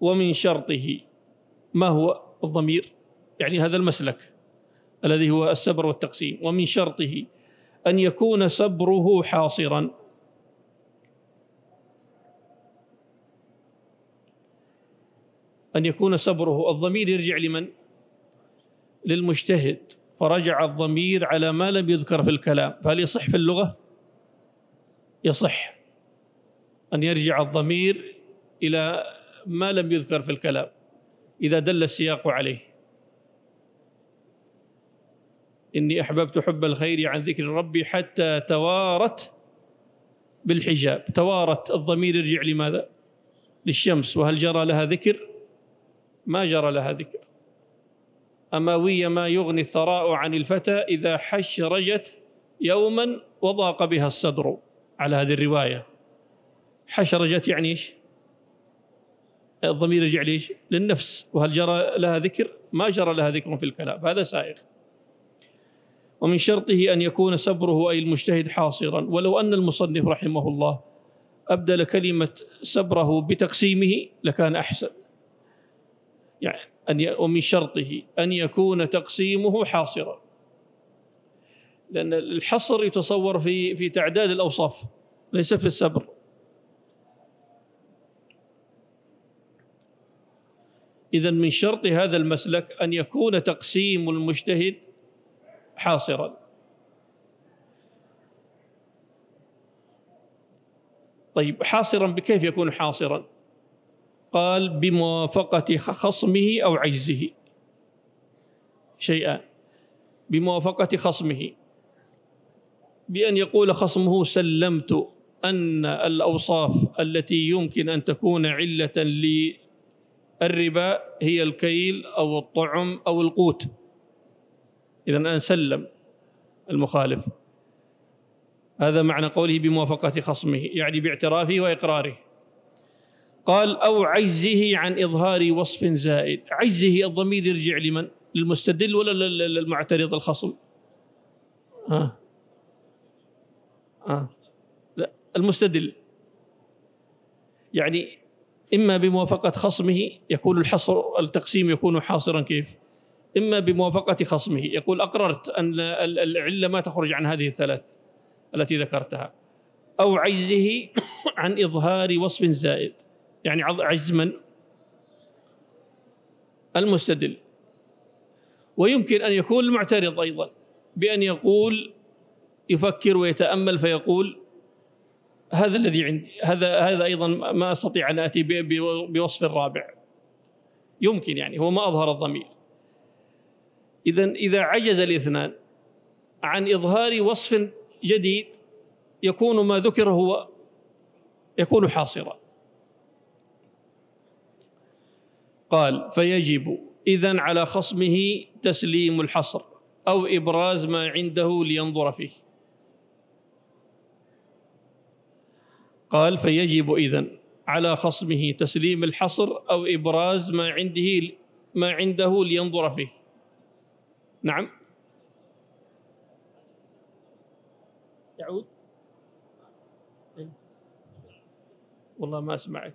ومن شرطه، ما هو الضمير؟ يعني هذا المسلك الذي هو السبر والتقسيم. ومن شرطه أن يكون سبره حاصراً، أن يكون سبره، الضمير يرجع لمن؟ للمجتهد، فرجع الضمير على ما لم يذكر في الكلام، فهل يصح في اللغة؟ يصح أن يرجع الضمير إلى ما لم يذكر في الكلام إذا دل السياق عليه. إني أحببت حب الخير عن ذكر ربي حتى توارت بالحجاب. توارت، الضمير يرجع لماذا؟ للشمس، وهل جرى لها ذكر؟ ما جرى لها ذكر. أماوي ما يغني الثراء عن الفتى إذا حشرجت يوما وضاق بها الصدر، على هذه الرواية. حشرجت يعني إيش؟ الضمير يرجع ليش؟ للنفس، وهل جرى لها ذكر؟ ما جرى لها ذكر في الكلام، هذا سائغ. ومن شرطه أن يكون سبره أي المجتهد حاصرا. ولو أن المصنف رحمه الله أبدل كلمة سبره بتقسيمه لكان أحسن، يعني أن ي... ومن شرطه أن يكون تقسيمه حاصرا، لأن الحصر يتصور في في تعداد الأوصاف ليس في السبر. إذن من شرط هذا المسلك أن يكون تقسيم المجتهد حاصراً. طيب حاصراً بكيف يكون حاصراً؟ قال بموافقة خصمه أو عجزه شيئاً. بموافقة خصمه، بأن يقول خصمه سلمت أن الأوصاف التي يمكن أن تكون علة لي الربا هي الكيل أو الطعم أو القوت. إذن أن سلم المخالف، هذا معنى قوله بموافقة خصمه، يعني باعترافه وإقراره. قال أو عجزه عن إظهار وصف زائد. عجزه، الضمير يرجع لمن؟ للمستدل ولا للمعترض الخصم؟ ها ها لا، المستدل. يعني إما بموافقة خصمه يكون الحصر، التقسيم يكون حاصراً كيف؟ إما بموافقة خصمه يقول أقررت أن العلة ما تخرج عن هذه الثلاث التي ذكرتها، أو عجزه عن إظهار وصف زائد. يعني عجز من؟ المستدل. ويمكن أن يكون المعترض أيضاً، بأن يقول يفكر ويتأمل فيقول هذا الذي عندي، هذا هذا ايضا ما استطيع ان اتي بوصف الرابع. يمكن، يعني هو ما اظهر الضمير. اذا اذا عجز الاثنان عن اظهار وصف جديد يكون ما ذكر هو يكون حاصرا. قال فيجب اذا على خصمه تسليم الحصر او ابراز ما عنده لينظر فيه. قال فيجب إذن على خصمه تسليم الحصر أو إبراز ما عنده ما عنده لينظر فيه. نعم يعود. والله ما أسمعك.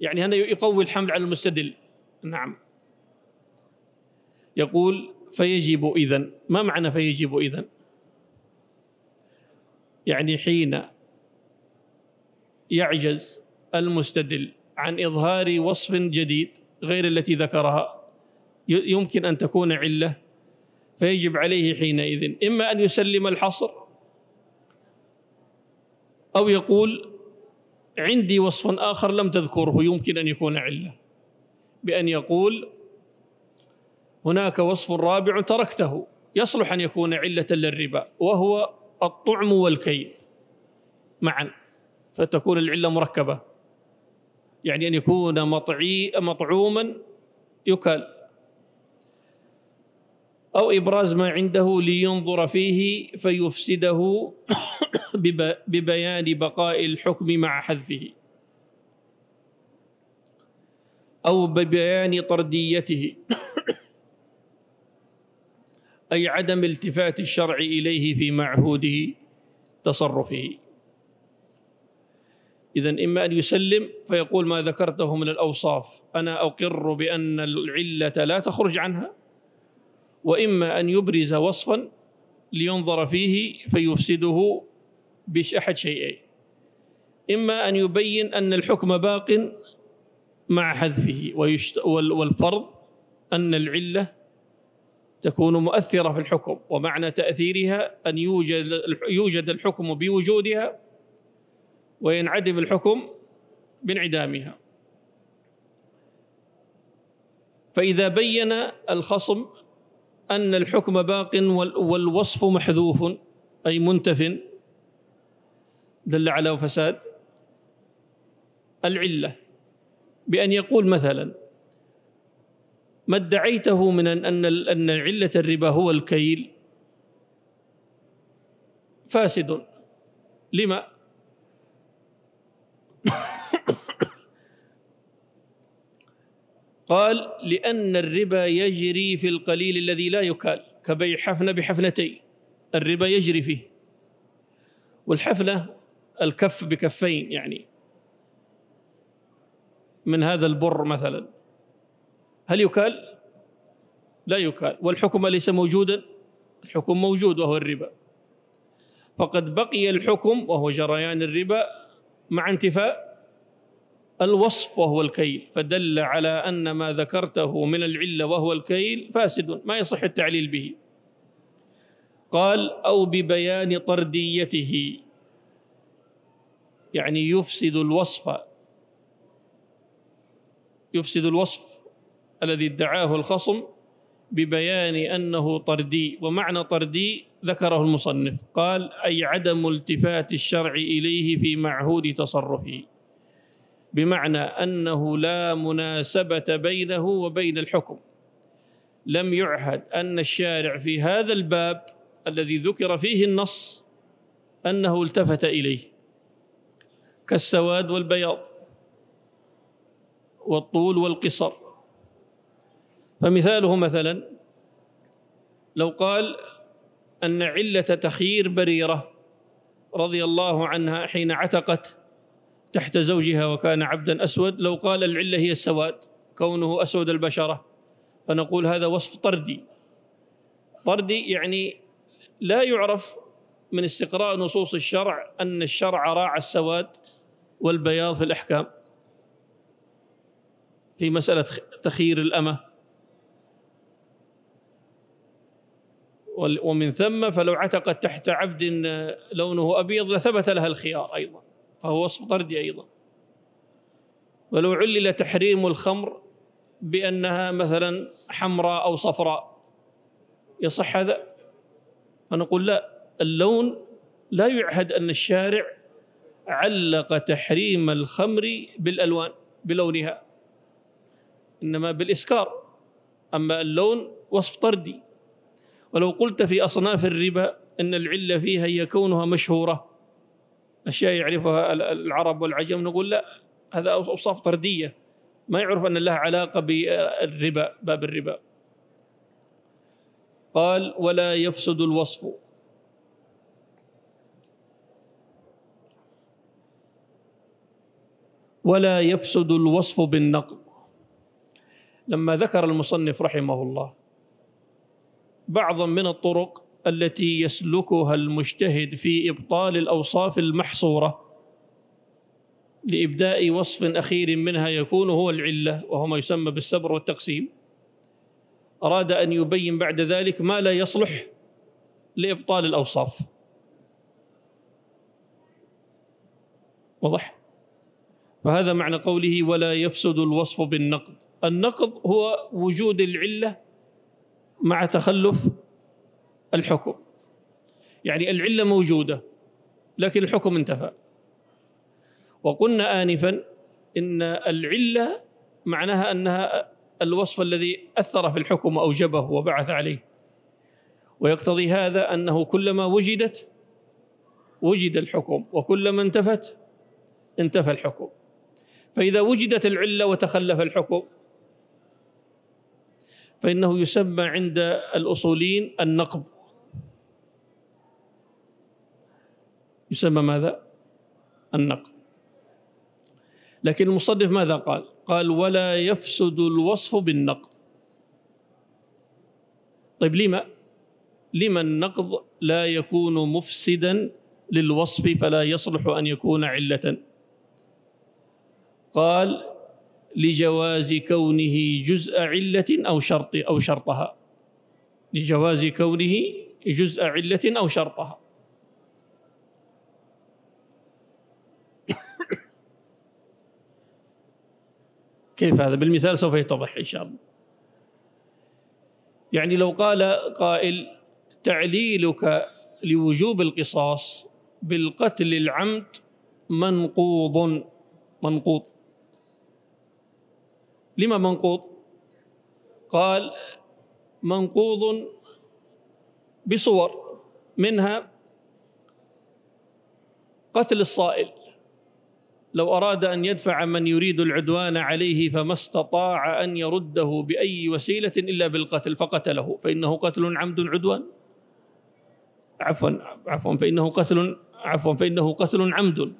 يعني هنا يقوي الحمل على المستدل. نعم يقول فيجب إذن. ما معنى فيجب إذن؟ يعني حين يعجز المستدل عن إظهار وصف جديد غير التي ذكرها يمكن أن تكون علة، فيجب عليه حينئذ إما أن يسلم الحصر أو يقول عندي وصف آخر لم تذكره يمكن أن يكون علة، بأن يقول هناك وصف رابع تركته يصلح أن يكون علة للربا وهو الطعم والكيل معا، فتكون العلة مركبة، يعني أن يكون مطعي مطعوما يكال، أو إبراز ما عنده لينظر فيه فيفسده ببيان بقاء الحكم مع حذفه أو ببيان طرديته أي عدم التفات الشرع إليه في معهوده تصرفه. إذن إما أن يسلم فيقول ما ذكرته من الأوصاف أنا أقر بأن العلة لا تخرج عنها، وإما أن يبرز وصفاً لينظر فيه فيفسده بأحد شيئين، إما أن يبين أن الحكم باق مع حذفه، والفرض أن العلة تكون مؤثرة في الحكم، ومعنى تأثيرها أن يوجد الحكم بوجودها وينعدم الحكم بانعدامها. فإذا بين الخصم أن الحكم باق والوصف محذوف أي منتف دل على فساد العلة، بأن يقول مثلا ما ادعيته من أن أن علة الربا هو الكيل فاسد، لما؟ قال لأن الربا يجري في القليل الذي لا يكال كبيع حفنة بحفنتين، الربا يجري فيه، والحفنة الكف بكفين يعني من هذا البر مثلا، هل يكال؟ لا يكال، والحكم ليس موجودا، الحكم موجود وهو الربا، فقد بقي الحكم وهو جريان الربا مع انتفاء الوصف وهو الكيل، فدل على أن ما ذكرته من العلة وهو الكيل فاسد ما يصح التعليل به. قال أو ببيان طرديته يعني يفسد الوصف، يفسد الوصف الذي ادعاه الخصم ببيان أنه طردي، ومعنى طردي ذكره المصنف، قال أي عدم التفات الشرع إليه في معهود تصرفه، بمعنى أنه لا مناسبة بينه وبين الحكم، لم يعهد أن الشارع في هذا الباب الذي ذكر فيه النص أنه التفت إليه، كالسواد والبياض والطول والقصر. فمثاله مثلا لو قال أن علة تخيير بريرة رضي الله عنها حين عتقت تحت زوجها وكان عبداً أسود، لو قال العلة هي السواد كونه أسود البشرة، فنقول هذا وصف طردي. طردي يعني لا يعرف من استقراء نصوص الشرع أن الشرع راعى السواد والبياض في الأحكام، في مسألة تخيير الأمة، ومن ثم فلو عتقت تحت عبد لونه أبيض لثبت لها الخيار أيضاً، فهو وصف طردي أيضاً. ولو علل تحريم الخمر بأنها مثلاً حمراء أو صفراء يصح هذا؟ فنقول لا، اللون لا يعهد أن الشارع علق تحريم الخمر بالألوان بلونها، إنما بالإسكار، أما اللون وصف طردي. ولو قلت في أصناف الربا أن العلة فيها هي كونها مشهورة أشياء يعرفها العرب والعجم، نقول لا، هذا أوصاف طردية ما يعرف أن لها علاقة بالربا، باب الربا. قال ولا يفسد الوصف، ولا يفسد الوصف بالنقض. لما ذكر المصنف رحمه الله بعضا من الطرق التي يسلكها المجتهد في إبطال الأوصاف المحصورة لإبداء وصف أخير منها يكون هو العلة، وهو ما يسمى بالسبر والتقسيم. أراد أن يبين بعد ذلك ما لا يصلح لإبطال الأوصاف. واضح؟ فهذا معنى قوله ولا يفسد الوصف بالنقض. النقض هو وجود العلة مع تخلف الحكم، يعني العلة موجودة لكن الحكم انتفى. وقلنا آنفا إن العلة معناها أنها الوصف الذي أثر في الحكم وأوجبه وبعث عليه، ويقتضي هذا أنه كلما وجدت وجد الحكم، وكلما انتفت انتفى الحكم. فإذا وجدت العلة وتخلف الحكم فإنه يسمى عند الأصوليين النقض. يسمى ماذا؟ النقض. لكن المصنف ماذا قال؟ قال ولا يفسد الوصف بالنقض. طيب لما؟ لما النقض لا يكون مفسدا للوصف فلا يصلح أن يكون علة؟ قال لجواز كونه جزء علة أو شرط أو شرطها، لجواز كونه جزء علة أو شرطها. كيف هذا؟ بالمثال سوف يتضح إن شاء الله. يعني لو قال قائل تعليلك لوجوب القصاص بالقتل العمد منقوض، منقوض لما منقوض؟ قال منقوض بصور، منها قتل الصائل، لو أراد أن يدفع من يريد العدوان عليه فما استطاع أن يرده بأي وسيلة إلا بالقتل فقتله، فإنه قتل عمد عدوان، عفوا عفوا فإنه قتل عفوا فإنه قتل عمد.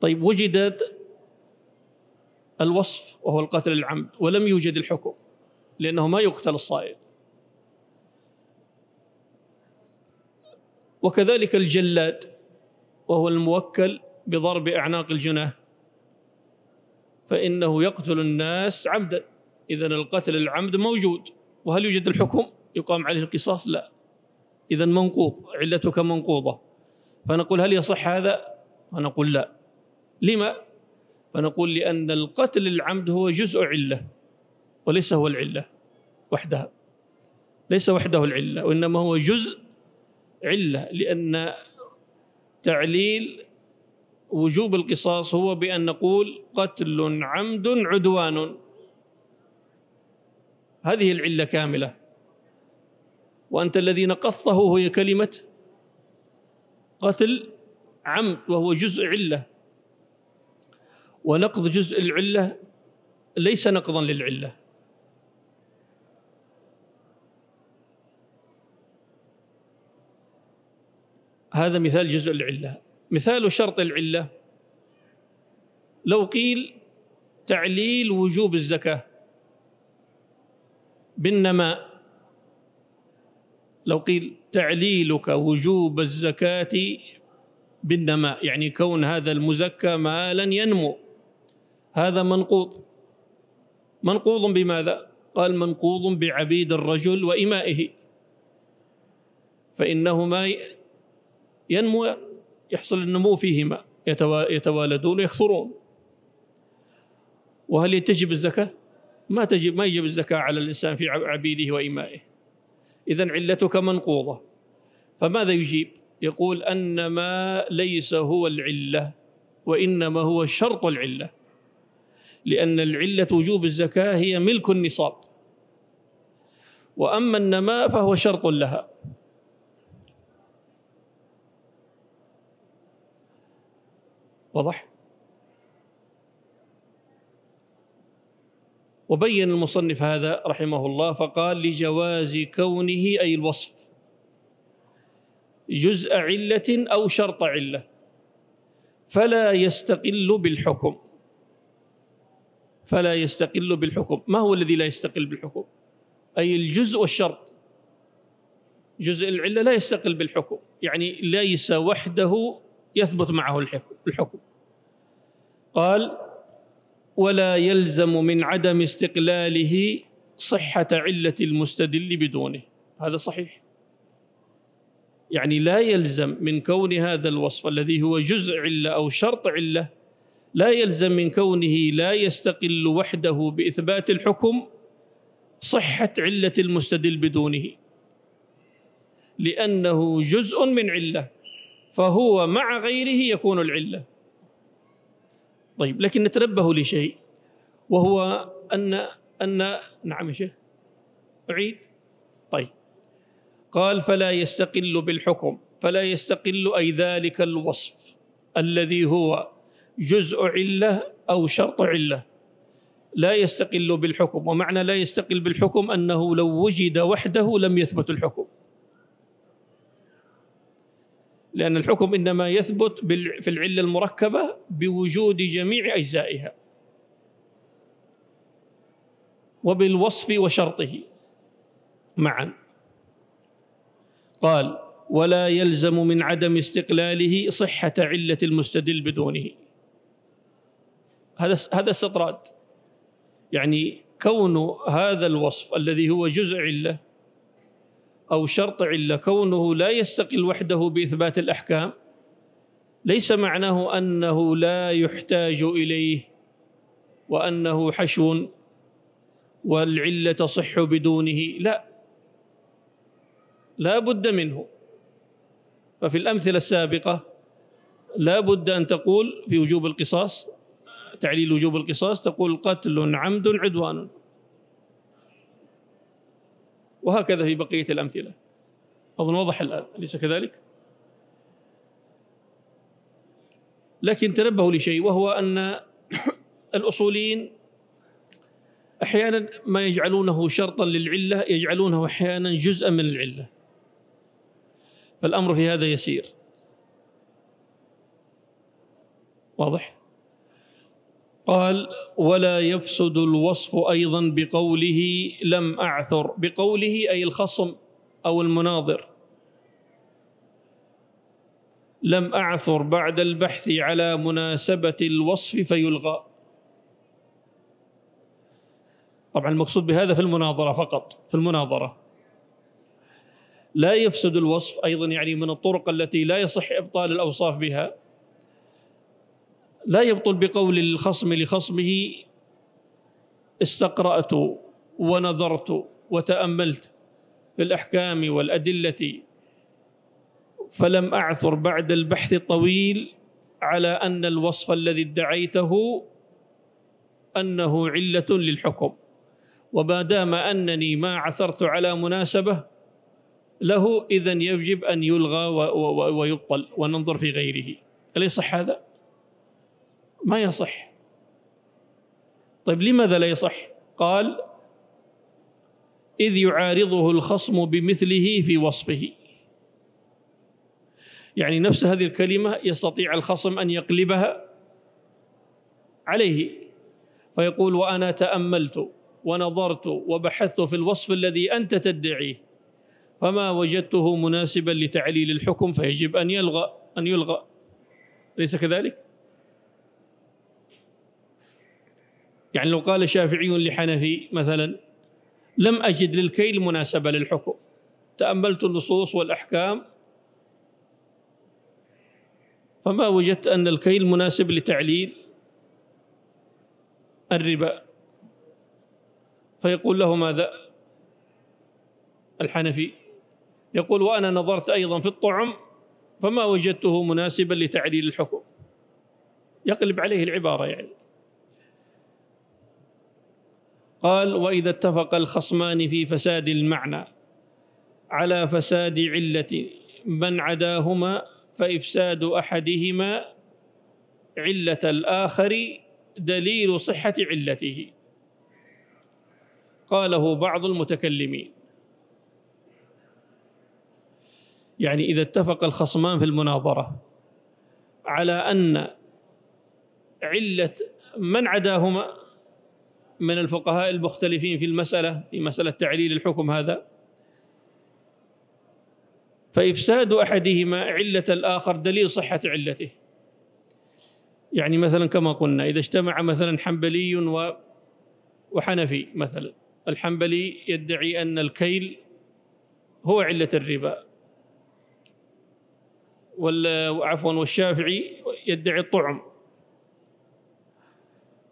طيب وجدت الوصف وهو القتل العمد ولم يوجد الحكم لأنه ما يقتل الصائل. وكذلك الجلاد وهو الموكل بضرب أعناق الجناه، فإنه يقتل الناس عمدا، إذن القتل العمد موجود، وهل يوجد الحكم يقام عليه القصاص؟ لا، إذن منقوض، علتك منقوضة. فنقول هل يصح هذا؟ فنقول لا. لما؟ فنقول لأن القتل العمد هو جزء علة وليس هو العلة وحدها، ليس وحده العلة وإنما هو جزء علة، لأن تعليل وجوب القصاص هو بأن نقول قتل عمد عدوان، هذه العلة كاملة، وأنت الذي نقصته هي كلمة قتل عمد وهو جزء علة. ونقض جزء العلة ليس نقضاً للعلة، هذا مثال جزء العلة. مثال شرط العلة لو قيل تعليل وجوب الزكاة بالنماء، لو قيل تعليلك وجوب الزكاة بالنماء، يعني كون هذا المزكى مالاً ينمو، هذا منقوض. منقوض بماذا؟ قال منقوض بعبيد الرجل وإمائه، فإنهما ينمو، يحصل النمو فيهما، يتوالدون ويكثرون. وهل تجب الزكاة؟ ما تجب، ما يجب الزكاة على الإنسان في عبيده وإمائه، إذن علتك منقوضة. فماذا يجيب؟ يقول أن ما ليس هو العلة وإنما هو شرط العلة، لأن العلة وجوب الزكاة هي ملك النصاب، وأما النماء فهو شرط لها. واضح؟ وبين المصنف هذا رحمه الله فقال لجواز كونه، أي الوصف، جزء علة أو شرط علة، فلا يستقل بالحكم، فلا يستقل بالحكم. ما هو الذي لا يستقل بالحكم؟ أي الجزء والشرط. جزء العلة لا يستقل بالحكم، يعني ليس وحده يثبت معه الحكم. قال: ولا يلزم من عدم استقلاله صحة علة المستدل بدونه. هذا صحيح، يعني لا يلزم من كون هذا الوصف الذي هو جزء علة أو شرط علة، لا يلزم من كونه لا يستقل وحده بإثبات الحكم صحة علة المستدل بدونه، لأنه جزء من علة، فهو مع غيره يكون العلة. طيب، لكن نتنبه لشيء، وهو أن أن نعم يا شيخ أعيد. طيب، قال: فلا يستقل بالحكم، فلا يستقل أي ذلك الوصف الذي هو جزء علة أو شرط علة، لا يستقل بالحكم. ومعنى لا يستقل بالحكم أنه لو وجد وحده لم يثبت الحكم، لأن الحكم إنما يثبت في العلة المركبة بوجود جميع أجزائها وبالوصف وشرطه معا. قال: ولا يلزم من عدم استقلاله صحة علة المستدل بدونه. هذا هذا استطراد، يعني كون هذا الوصف الذي هو جزء علة أو شرط علة كونه لا يستقل وحده بإثبات الأحكام ليس معناه أنه لا يحتاج إليه وأنه حشو والعلة تصح بدونه، لا، لا بد منه. ففي الأمثلة السابقة لا بد أن تقول في وجوب القصاص، تعليل وجوب القصاص، تقول: قتل عمد عدوان، وهكذا في بقية الأمثلة. أظن وضح الآن، أليس كذلك؟ لكن تنبهوا لشيء، وهو أن الأصوليين أحيانا ما يجعلونه شرطا للعلة يجعلونه أحيانا جزءا من العلة، فالأمر في هذا يسير. واضح؟ قال: ولا يفسد الوصف أيضا بقوله لم أعثر. بقوله أي الخصم أو المناظر، لم أعثر بعد البحث على مناسبة الوصف فيلغى. طبعا المقصود بهذا في المناظرة فقط، في المناظرة. لا يفسد الوصف أيضا، يعني من الطرق التي لا يصح إبطال الأوصاف بها، لا يبطل بقول الخصم لخصمه: استقرأت ونظرت وتأملت في الأحكام والأدلة فلم أعثر بعد البحث الطويل على أن الوصف الذي ادعيته أنه علة للحكم، وما دام أنني ما عثرت على مناسبة له إذن يجب أن يلغى ويبطل وننظر في غيره. أليس صح هذا؟ ما يصح. طيب، لماذا لا يصح؟ قال: إذ يعارضه الخصم بمثله في وصفه. يعني نفس هذه الكلمة يستطيع الخصم أن يقلبها عليه، فيقول: وأنا تأملت ونظرت وبحثت في الوصف الذي أنت تدعيه فما وجدته مناسبا لتعليل الحكم فيجب أن يلغى أن يلغى. أليس كذلك؟ يعني لو قال شافعي لحنفي مثلا: لم أجد للكيل مناسبة للحكم، تأملت النصوص والأحكام فما وجدت أن الكيل مناسب لتعليل الربا، فيقول له ماذا؟ الحنفي يقول: وأنا نظرت أيضا في الطعم فما وجدته مناسبا لتعليل الحكم. يقلب عليه العبارة يعني. قال: وإذا اتفق الخصمان في فساد المعنى على فساد علة من عداهما فإفساد أحدهما علة الآخر دليل صحة علته. قاله بعض المتكلمين. يعني إذا اتفق الخصمان في المناظرة على أن علة من عداهما من الفقهاء المختلفين في المسألة في مسألة تعليل الحكم هذا، فإفساد أحدهما علة الآخر دليل صحة علته. يعني مثلا كما قلنا إذا اجتمع مثلا حنبلي وحنفي مثلا، الحنبلي يدعي أن الكيل هو علة الربا، عفوا والشافعي يدعي الطعم،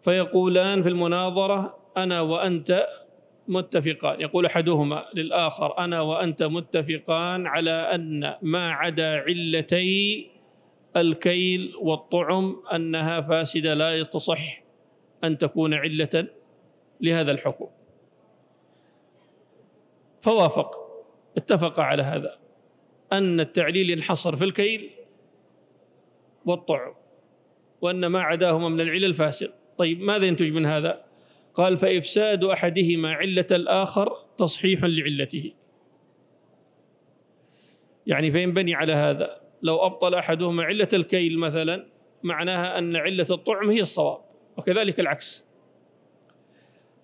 فيقولان في المناظرة أنا وأنت متفقان، يقول أحدهما للآخر أنا وأنت متفقان على أن ما عدا علتي الكيل والطعم أنها فاسدة لا يصح أن تكون علة لهذا الحكم، فوافق اتفق على هذا أن التعليل ينحصر في الكيل والطعم وأن ما عداهما من العلل فاسد. طيب ماذا ينتج من هذا؟ قال فإفساد أحدهما علة الآخر تصحيح لعلته، يعني فينبني على هذا لو أبطل أحدهما علة الكيل مثلا معناها أن علة الطعم هي الصواب وكذلك العكس،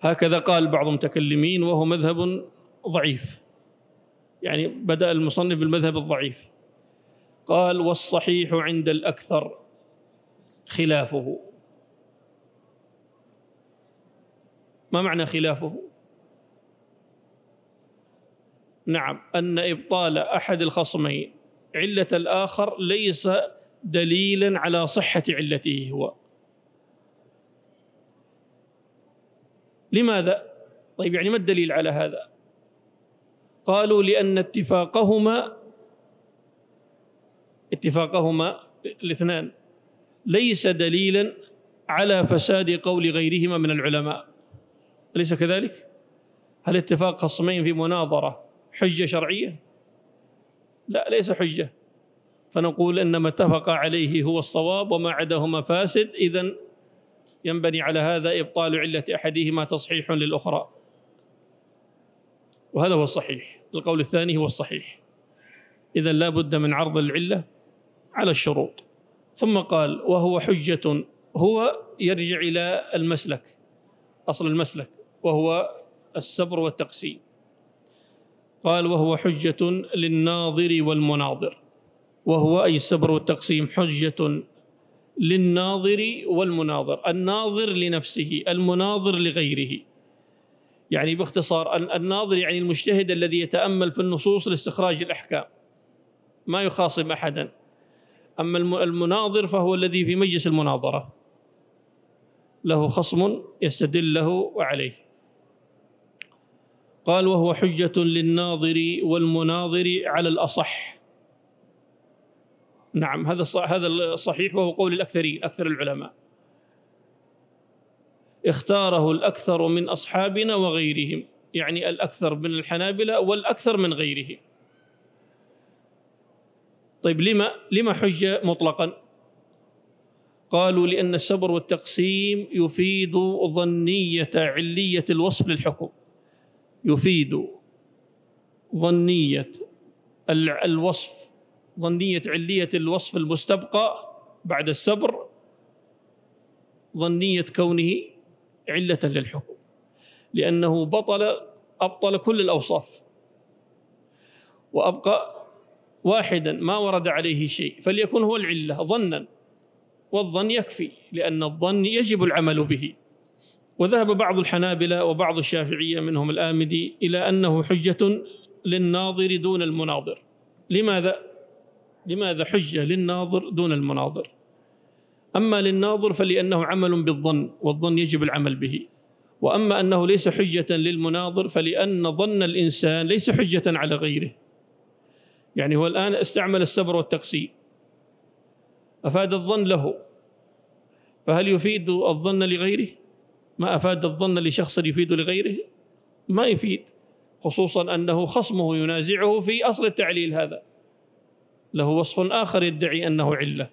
هكذا قال بعض المتكلمين وهو مذهب ضعيف، يعني بدأ المصنف بالمذهب الضعيف. قال والصحيح عند الأكثر خلافه. ما معنى خلافه؟ نعم، أن إبطال أحد الخصمين علة الآخر ليس دليلاً على صحة علته هو. لماذا؟ طيب يعني ما الدليل على هذا؟ قالوا لأن اتفاقهما اتفاقهما الاثنان ليس دليلاً على فساد قول غيرهما من العلماء، أليس كذلك؟ هل اتفاق خصمين في مناظرة حجة شرعية؟ لا، ليس حجة، فنقول إن ما اتفق عليه هو الصواب وما عداهما فاسد، إذن ينبني على هذا إبطال علة أحدهما تصحيح للأخرى، وهذا هو الصحيح، القول الثاني هو الصحيح. إذن لا بد من عرض العلة على الشروط. ثم قال وهو حجة، هو يرجع إلى المسلك، أصل المسلك وهو السبر والتقسيم. قال وهو حجة للناظر والمناظر، وهو أي السبر والتقسيم حجة للناظر والمناظر، الناظر لنفسه المناظر لغيره. يعني باختصار الناظر يعني المجتهد الذي يتأمل في النصوص لاستخراج الأحكام، ما يخاصم أحدا. أما المناظر فهو الذي في مجلس المناظرة له خصم يستدل له وعليه. قال وهو حجة للناظر والمناظر على الأصح. نعم، هذا هذا الصحيح وهو قول الأكثرين، أكثر العلماء، اختاره الأكثر من أصحابنا وغيرهم، يعني الأكثر من الحنابلة والأكثر من غيرهم. طيب لما لما حجة مطلقا؟ قالوا لأن السبر والتقسيم يفيد ظنية علية الوصف للحكم، يفيد ظنية الوصف، ظنية علية الوصف المستبقى بعد السبر، ظنية كونه علة للحكم، لأنه بطل أبطل كل الأوصاف وأبقى واحدا ما ورد عليه شيء، فليكن هو العلة ظنا، والظن يكفي لأن الظن يجب العمل به. وذهب بعض الحنابلة وبعض الشافعية منهم الآمدي إلى أنه حجة للناظر دون المناظر. لماذا؟ لماذا حجة للناظر دون المناظر؟ أما للناظر فلأنه عمل بالظن والظن يجب العمل به، وأما أنه ليس حجة للمناظر فلأن ظن الإنسان ليس حجة على غيره. يعني هو الآن استعمل السبر والتقسيم، أفاد الظن له، فهل يفيد الظن لغيره؟ ما أفاد الظن لشخص يفيد لغيره؟ ما يفيد، خصوصاً أنه خصمه ينازعه في أصل التعليل هذا، له وصف آخر يدعي أنه علة،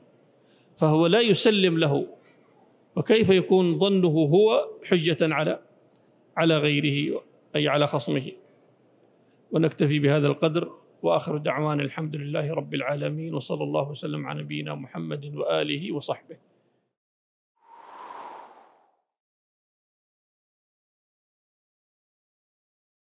فهو لا يسلم له، وكيف يكون ظنه هو حجة على على غيره أي على خصمه. ونكتفي بهذا القدر، وآخر دعوانا الحمد لله رب العالمين، وصلى الله وسلم على نبينا محمد وآله وصحبه.